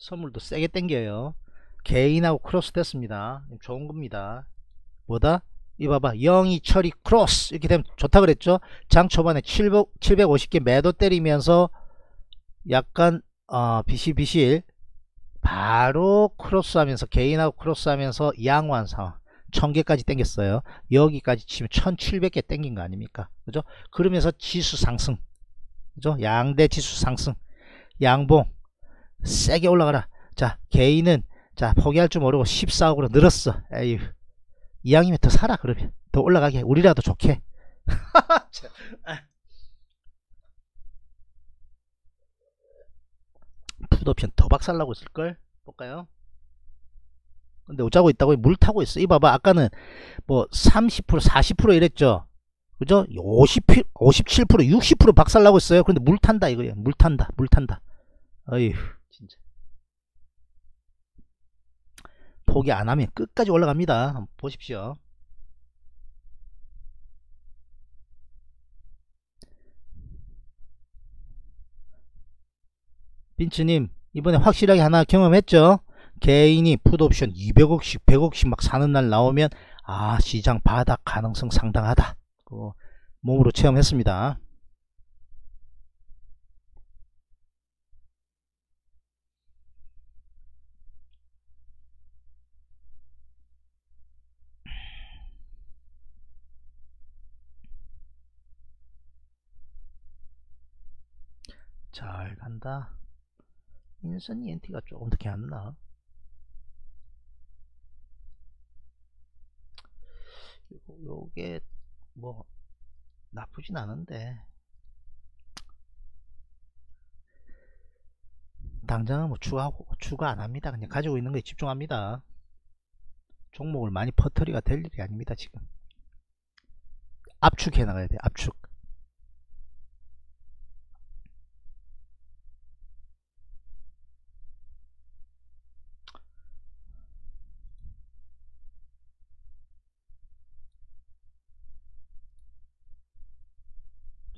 선물도 세게 땡겨요. 개인하고 크로스 됐습니다. 좋은 겁니다. 뭐다? 이봐봐, 영이 철이 크로스 이렇게 되면 좋다 그랬죠. 장 초반에 칠백, 칠백오십 개 매도 때리면서 약간 어, 비실비실 바로 크로스하면서, 개인하고 크로스하면서 양호한 상황. 천 개까지 땡겼어요. 여기까지 치면 천칠백 개 땡긴 거 아닙니까? 그죠? 그러면서 지수 상승, 그죠? 양대 지수 상승, 양봉 세게 올라가라. 자, 개인은 자 포기할 줄 모르고 십사억으로 늘었어. 에휴, 이왕이면 더 사라. 그러면 더 올라가게 우리라도 좋게. 풋옵션 더 박살나고 있을걸. 볼까요? 근데 어쩌고 있다고 물 타고 있어. 이봐봐, 아까는 뭐 삼십 퍼센트 사십 퍼센트 이랬죠. 그죠? 오십, 오십칠 퍼센트 육십 퍼센트 박살나고 있어요. 그런데 물 탄다 이거예요. 물 탄다, 물 탄다. 어휴 진짜 포기 안하면 끝까지 올라갑니다. 한번 보십시오. 빈츠님 이번에 확실하게 하나 경험했죠? 개인이 풋옵션 이백억씩 백억씩 막 사는 날 나오면 아 시장 바닥 가능성 상당하다. 그거 몸으로 체험했습니다. 잘 간다. 인선이엔티가 조금 더 괜찮나? 요게 뭐 나쁘진 않은데 당장은 뭐 추가하고 추가 안합니다. 그냥 가지고 있는 거에 집중합니다. 종목을 많이 퍼터리가 될 일이 아닙니다. 지금 압축해 나가야 돼. 압축.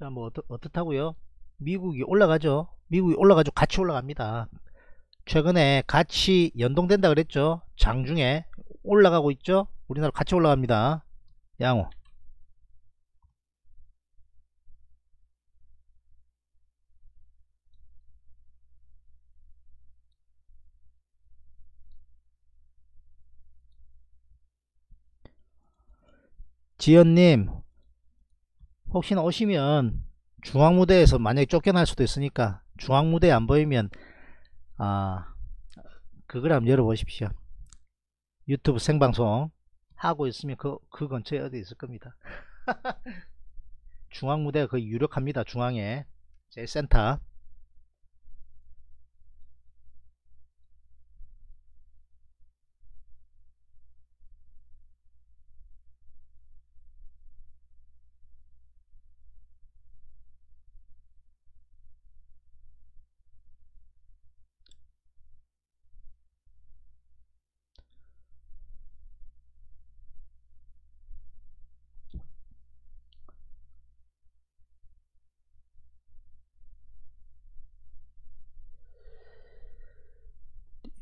자, 뭐 어떻, 어떻다고요? 미국이 올라가죠. 미국이 올라가지고 같이 올라갑니다. 최근에 같이 연동된다 그랬죠. 장중에 올라가고 있죠. 우리나라 같이 올라갑니다. 양호. 지연님, 혹시나 오시면 중앙무대에서 만약에 쫓겨날 수도 있으니까 중앙무대에 안 보이면 아 그걸 한번 열어보십시오. 유튜브 생방송 하고 있으면 그, 그 근처에 어디 있을 겁니다. 중앙무대가 거의 유력합니다. 중앙에 제일 센터.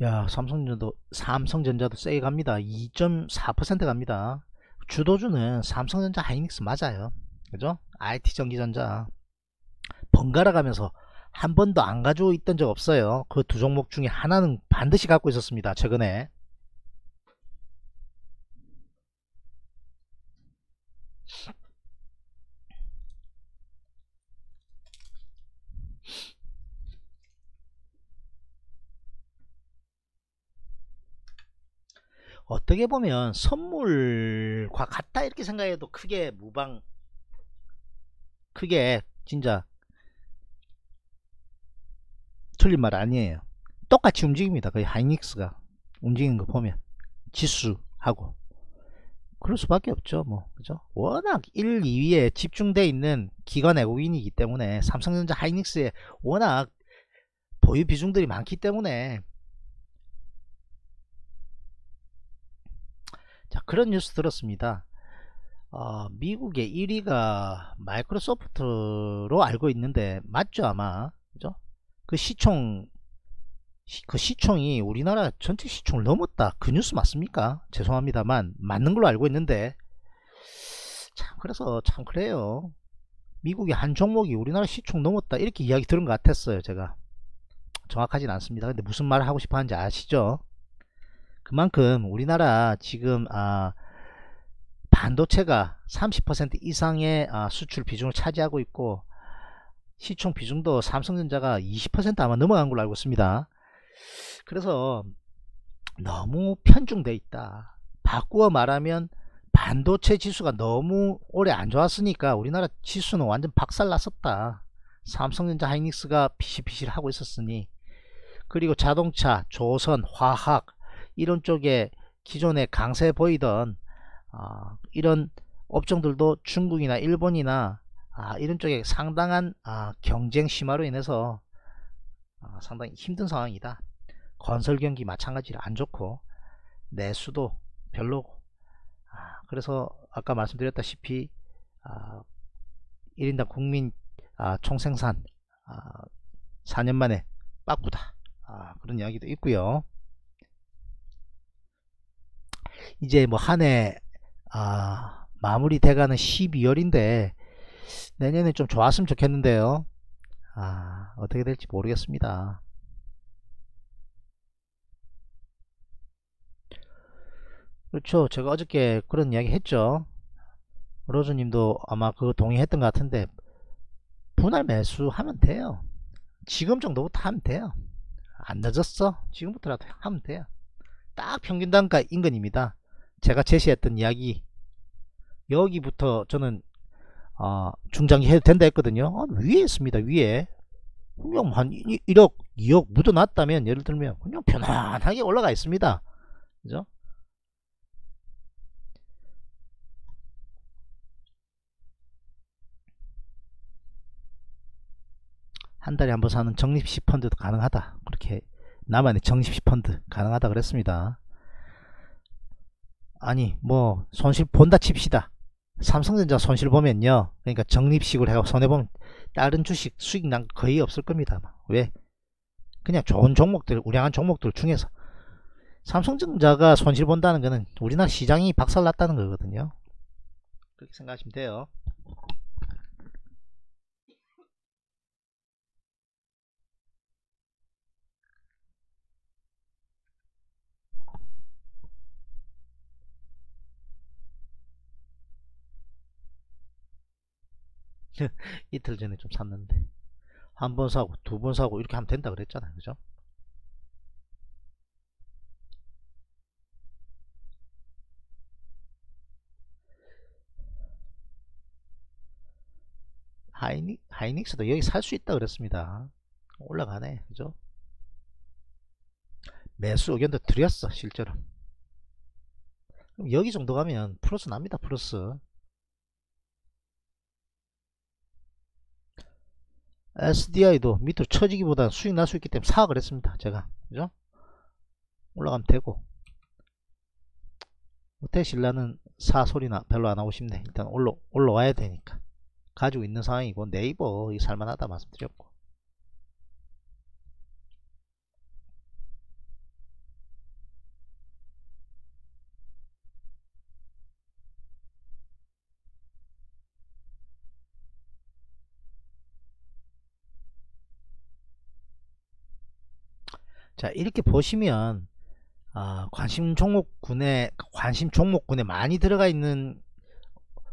야, 삼성전자도 삼성전자도 세게 갑니다. 이 점 사 퍼센트 갑니다. 주도주는 삼성전자, 하이닉스 맞아요. 그죠? 아이티 전기전자 번갈아 가면서 한 번도 안 가지고 있던 적 없어요. 그 두 종목 중에 하나는 반드시 갖고 있었습니다. 최근에 어떻게 보면 선물과 같다 이렇게 생각해도 크게 무방 크게 진짜 틀린 말 아니에요. 똑같이 움직입니다. 거의 하이닉스가 움직이는 거 보면 지수하고 그럴 수밖에 없죠. 뭐 그죠? 워낙 일, 이 위에 집중돼 있는 기관 외국인이기 때문에 삼성전자, 하이닉스에 워낙 보유 비중들이 많기 때문에 자, 그런 뉴스 들었습니다. 어, 미국의 일 위가 마이크로소프트로 알고 있는데 맞죠? 아마 그죠? 그 시총 시, 그 시총이 우리나라 전체 시총을 넘었다. 그 뉴스 맞습니까? 죄송합니다만 맞는 걸로 알고 있는데 참 그래서 참 그래요. 미국의 한 종목이 우리나라 시총 넘었다 이렇게 이야기 들은 것 같았어요. 제가 정확하진 않습니다. 근데 무슨 말을 하고 싶어 하는지 아시죠? 그만큼 우리나라 지금 아 반도체가 삼십 퍼센트 이상의 아 수출 비중을 차지하고 있고 시총 비중도 삼성전자가 이십 퍼센트 아마 넘어간 걸로 알고 있습니다. 그래서 너무 편중돼 있다. 바꾸어 말하면 반도체 지수가 너무 오래 안 좋았으니까 우리나라 지수는 완전 박살났었다. 삼성전자, 하이닉스가 비실비실 하고 있었으니. 그리고 자동차, 조선, 화학 이런 쪽에 기존에 강세 보이던 어, 이런 업종들도 중국이나 일본이나 아, 이런 쪽에 상당한 아, 경쟁 심화로 인해서 아, 상당히 힘든 상황이다. 건설경기 마찬가지로 안좋고 내수도 별로고 아, 그래서 아까 말씀드렸다시피 아, 일 인당 국민 아, 총생산 아, 사 년 만에 빠꾸다 아, 그런 이야기도 있고요. 이제 뭐 한해 아, 마무리 돼가는 십이월인데 내년에 좀 좋았으면 좋겠는데요. 아, 어떻게 될지 모르겠습니다. 그렇죠. 제가 어저께 그런 이야기 했죠. 로즈님도 아마 그거 동의했던 것 같은데 분할 매수하면 돼요. 지금 정도부터 하면 돼요. 안 늦었어. 지금부터라도 하면 돼요. 딱 평균 단가 인근입니다. 제가 제시했던 이야기 여기부터 저는 어, 중장기 해도 된다 했거든요. 아, 위에 있습니다. 위에 그냥 한 일억, 이억 묻어놨다면 예를 들면 그냥 편안하게 올라가 있습니다. 그죠? 한 달에 한 번 사는 적립식 펀드도 가능하다. 그렇게 나만의 정립식 펀드 가능하다 그랬습니다. 아니 뭐 손실 본다 칩시다. 삼성전자 손실 보면요, 그러니까 적립식으로 해서 손해보면 다른 주식 수익 난 거의 없을 겁니다. 왜? 그냥 좋은 종목들, 우량한 종목들 중에서 삼성전자가 손실 본다는 거는 우리나라 시장이 박살났다는 거거든요. 그렇게 생각하시면 돼요. 이틀 전에 좀 샀는데 한 번 사고 두 번 사고 이렇게 하면 된다 그랬잖아요, 그죠? 하이닉, 하이닉스도 여기 살 수 있다 그랬습니다. 올라가네, 그죠? 매수 의견도 드렸어, 실제로. 그럼 여기 정도 가면 플러스 납니다, 플러스. 에스디아이도 밑으로 쳐지기보다는 수익 날 수 있기 때문에 사 그랬습니다, 제가. 그죠? 올라가면 되고. 우태신라는 사 소리나 별로 안 하고 싶네. 일단 올라, 올라와야 되니까. 가지고 있는 상황이고, 네이버, 이 살만하다 말씀드렸고. 자, 이렇게 보시면 아, 관심 종목군에 관심 종목군에 많이 들어가 있는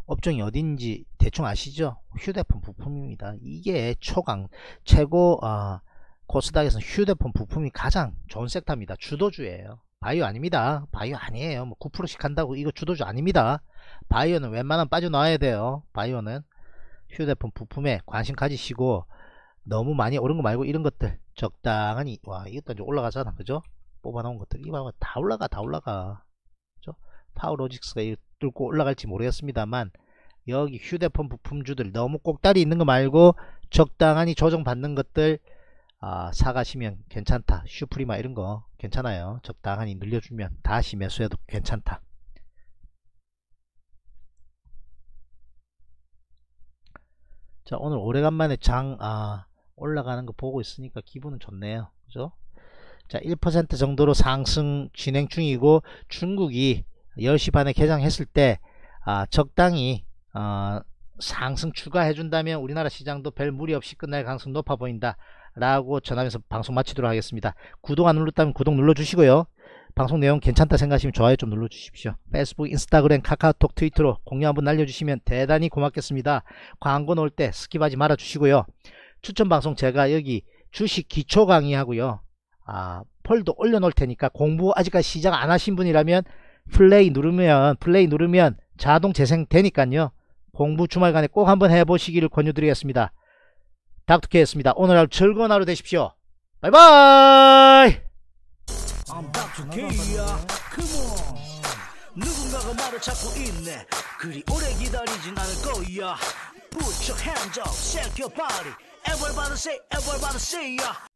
업종이 어딘지 대충 아시죠? 휴대폰 부품입니다. 이게 초강 최고 아, 코스닥에서는 휴대폰 부품이 가장 좋은 섹터입니다. 주도주예요. 바이오 아닙니다. 바이오 아니에요. 뭐 구 퍼센트씩 간다고 이거 주도주 아닙니다. 바이오는 웬만하면 빠져나와야 돼요. 바이오는 휴대폰 부품에 관심 가지시고, 너무 많이 오른 거 말고 이런 것들 적당하니. 와, 이것도 이제 올라가잖아, 그죠? 뽑아놓은 것들 이거 다 올라가, 다 올라가, 그죠? 파워로직스가 뚫고 올라갈지 모르겠습니다만, 여기 휴대폰 부품주들 너무 꼭다리 있는 거 말고 적당하니 조정받는 것들 아, 사가시면 괜찮다. 슈프리마 이런 거 괜찮아요. 적당하니 늘려주면 다시 매수해도 괜찮다. 자, 오늘 오래간만에 장 아, 올라가는 거 보고 있으니까 기분은 좋네요, 그죠? 자, 일 퍼센트 정도로 상승 진행 중이고, 중국이 열 시 반에 개장했을 때 아, 적당히 아, 상승 추가해 준다면 우리나라 시장도 별 무리 없이 끝날 가능성 높아 보인다 라고 전하면서 방송 마치도록 하겠습니다. 구독 안 눌렀다면 구독 눌러주시고요, 방송 내용 괜찮다 생각하시면 좋아요 좀 눌러주십시오. 페이스북, 인스타그램, 카카오톡, 트위터로 공유 한번 날려주시면 대단히 고맙겠습니다. 광고 넣을 때 스킵하지 말아주시고요. 추천방송 제가 여기 주식 기초 강의하고요, 아, 폴도 올려놓을 테니까 공부 아직까지 시작 안 하신 분이라면 플레이 누르면 플레이 누르면 자동 재생 되니까요. 공부 주말간에 꼭 한번 해보시기를 권유드리겠습니다. 닥터케이였습니다. 오늘 하루 즐거운 하루 되십시오. 바이바이. I'm 닥터케이야. Come on. 누군가가 말을 찾고 있네. 그리 오래 기다리진 않을 거야. Put your hands up, shake your body. Everybody say, everybody say ya.